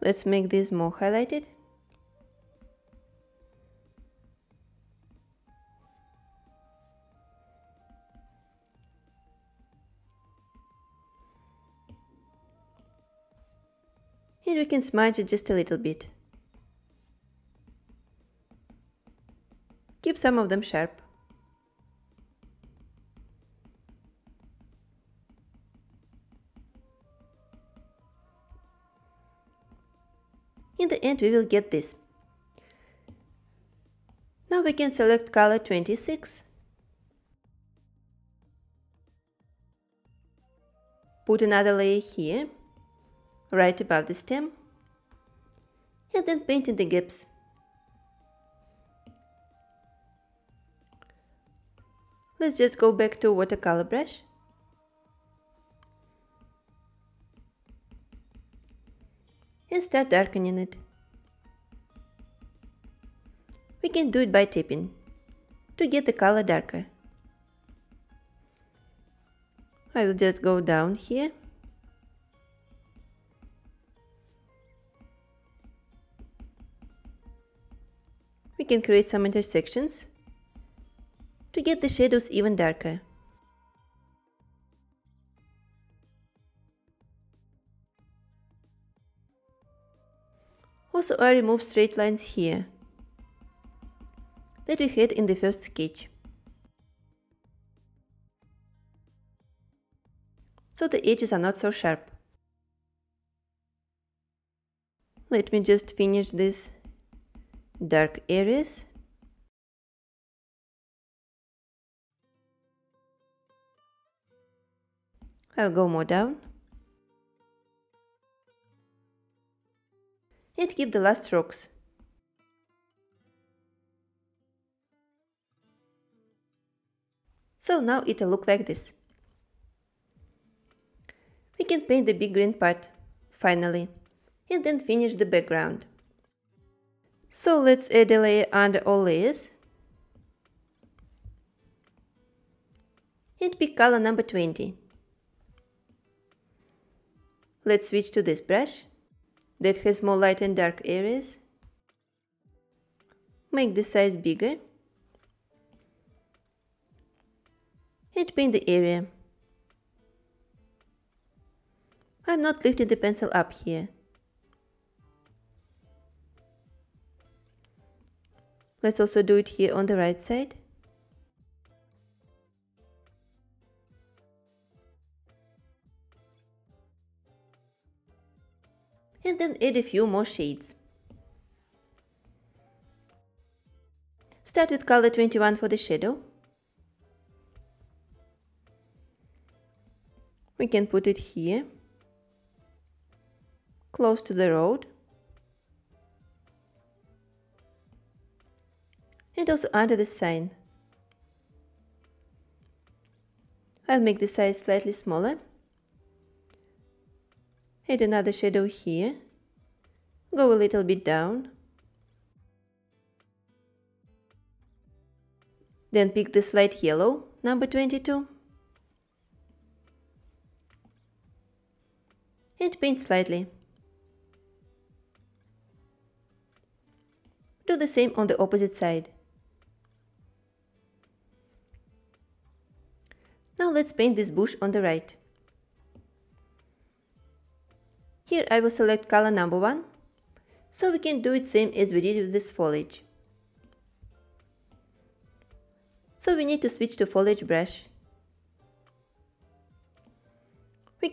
Let's make this more highlighted. And we can smudge it just a little bit. Keep some of them sharp. In the end we will get this. Now we can select color 26. Put another layer here, right above the stem, and then paint in the gaps. Let's just go back to watercolor brush and start darkening it. We can do it by tapping to get the color darker. I will just go down here . Can create some intersections to get the shadows even darker. Also, I remove straight lines here that we had in the first sketch, so the edges are not so sharp. Let me just finish this dark areas. I'll go more down and give the last strokes. So now it'll look like this. We can paint the big green part finally and then finish the background. So let's add a layer under all layers and pick color number 20. Let's switch to this brush that has more light and dark areas. Make the size bigger and paint the area. I'm not lifting the pencil up here. Let's also do it here on the right side. And then add a few more shades. Start with color 21 for the shadow. We can put it here, close to the road. And also under the sign. I'll make the size slightly smaller. Add another shadow here. Go a little bit down. Then pick this light yellow, number 22. And paint slightly. Do the same on the opposite side. Now let's paint this bush on the right. Here I will select color number 1, so we can do it same as we did with this foliage. So we need to switch to foliage brush.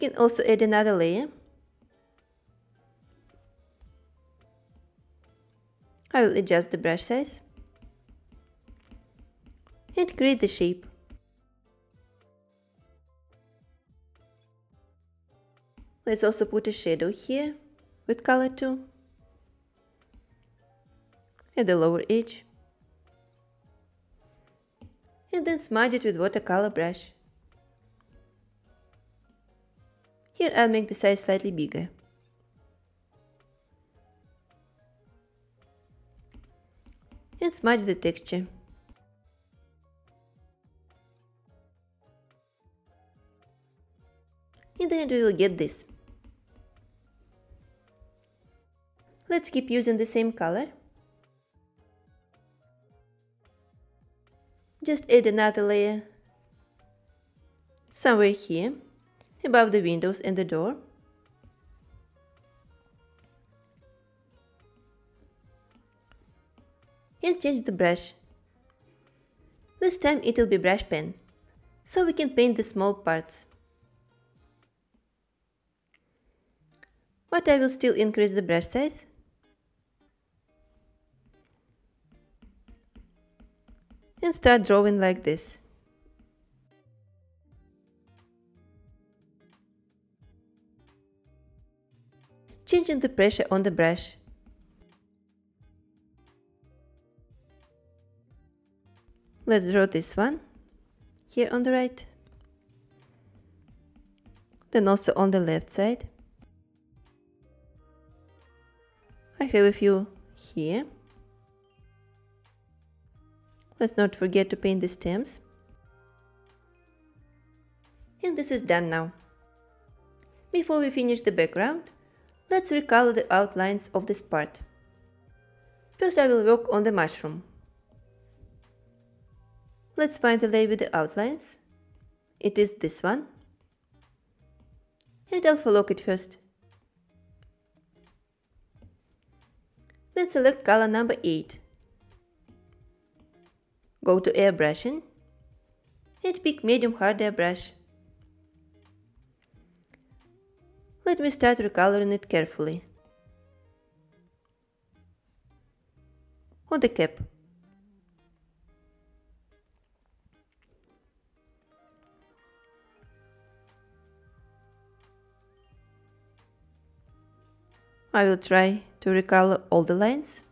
can also add another layer. I will adjust the brush size and create the shape. Let's also put a shadow here with color 2 at the lower edge and then smudge it with watercolor brush. Here I'll make the size slightly bigger. And smudge the texture. In the end we will get this. Let's keep using the same color. Just add another layer somewhere here, above the windows and the door. And change the brush. This time it will be brush pen, so we can paint the small parts. But I will still increase the brush size. And start drawing like this. Changing the pressure on the brush. Let's draw this one here on the right, then also on the left side. I have a few here. Let's not forget to paint the stems. And this is done now. Before we finish the background, let's recolor the outlines of this part. First I will work on the mushroom. Let's find the layer with the outlines. It is this one. And I'll overlock it first. Then select color number 8. Go to airbrushing and pick medium hard airbrush. Let me start recoloring it carefully. On the cap. I will try to recolor all the lines.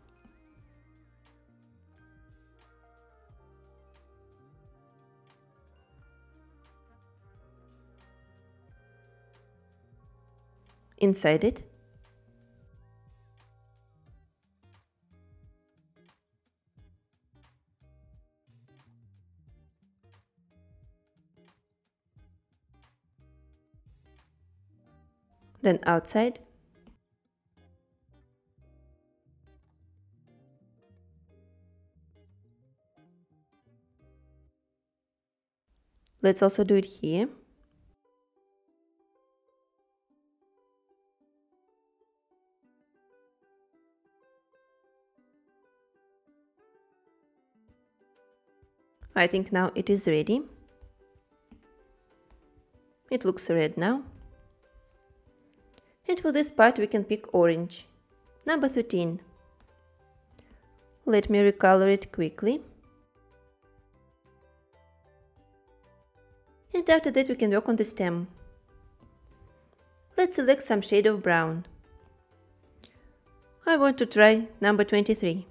Inside it. Then outside. Let's also do it here. I think now it is ready. It looks red now. And for this part we can pick orange, number 13. Let me recolor it quickly. And after that we can work on the stem. Let's select some shade of brown. I want to try number 23.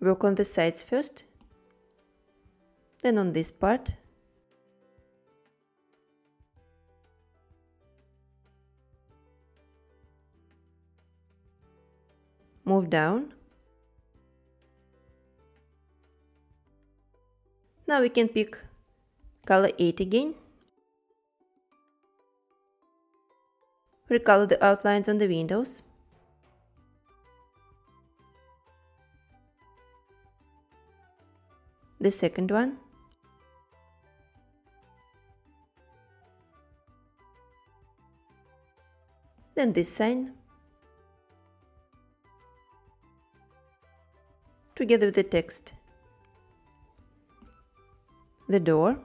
Work on the sides first, then on this part. Move down. Now we can pick color 8 again. Recolor the outlines on the windows. The second one, then this sign, together with the text, the door,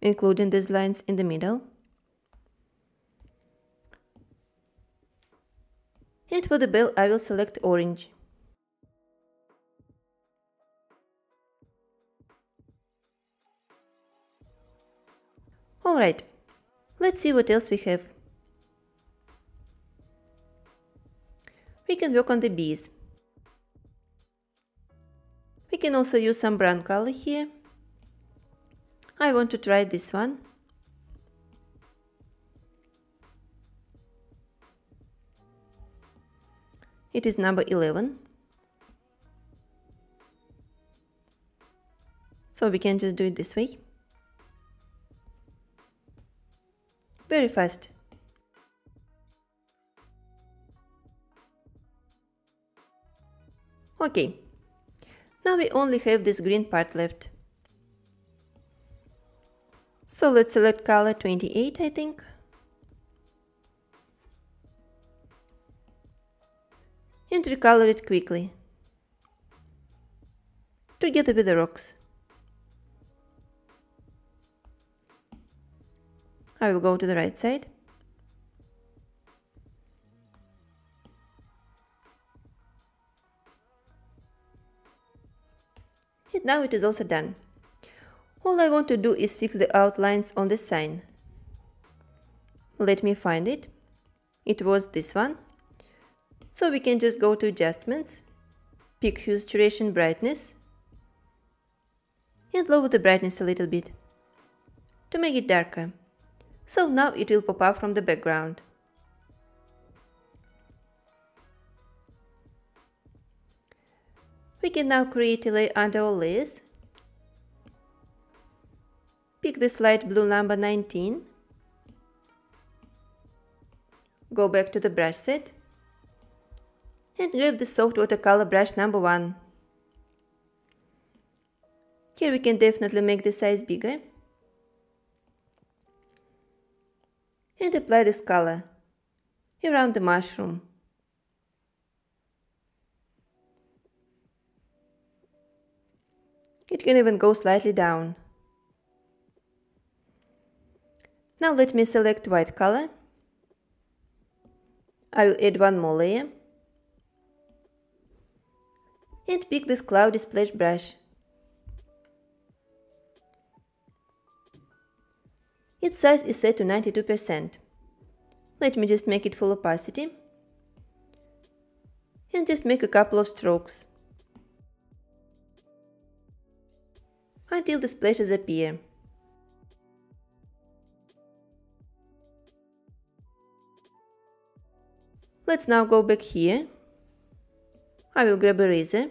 including these lines in the middle. And for the bell, I will select orange. Alright, let's see what else we have. We can work on the bees. We can also use some brown color here. I want to try this one. It is number 11. So we can just do it this way. Very fast. Okay. Now we only have this green part left. So let's select color 28, I think. And recolor it quickly, together with the rocks. I will go to the right side. And now it is also done. All I want to do is fix the outlines on the sign. Let me find it. It was this one. So we can just go to adjustments, pick hue, saturation, brightness, and lower the brightness a little bit to make it darker. So now it will pop up from the background. We can now create a layer under all layers. Pick this light blue number 19. Go back to the brush set. And grab the soft watercolor brush number 1. Here we can definitely make the size bigger. And apply this color around the mushroom. It can even go slightly down. Now let me select white color. I will add one more layer. And pick this cloudy splash brush. Its size is set to 92%. Let me just make it full opacity. And just make a couple of strokes until the splashes appear. Let's now go back here. I will grab eraser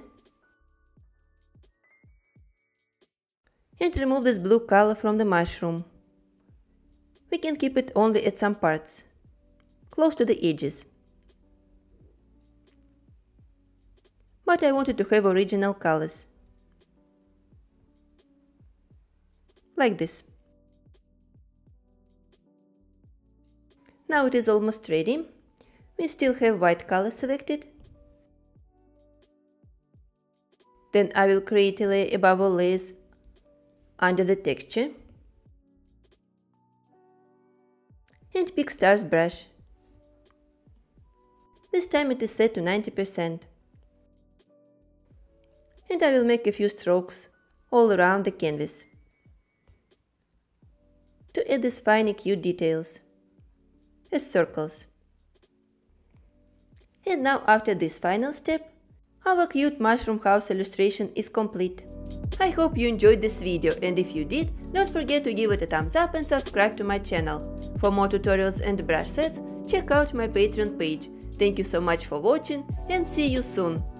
and remove this blue color from the mushroom. We can keep it only at some parts, close to the edges. But I wanted to have original colors. Like this. Now it is almost ready. We still have white color selected. Then I will create a layer above all layers under the texture and pick stars brush. This time it is set to 90%. And I will make a few strokes all around the canvas to add these fine cute details as circles. And now after this final step, our cute mushroom house illustration is complete. I hope you enjoyed this video, and if you did, don't forget to give it a thumbs up and subscribe to my channel. For more tutorials and brush sets, check out my Patreon page. Thank you so much for watching, and see you soon!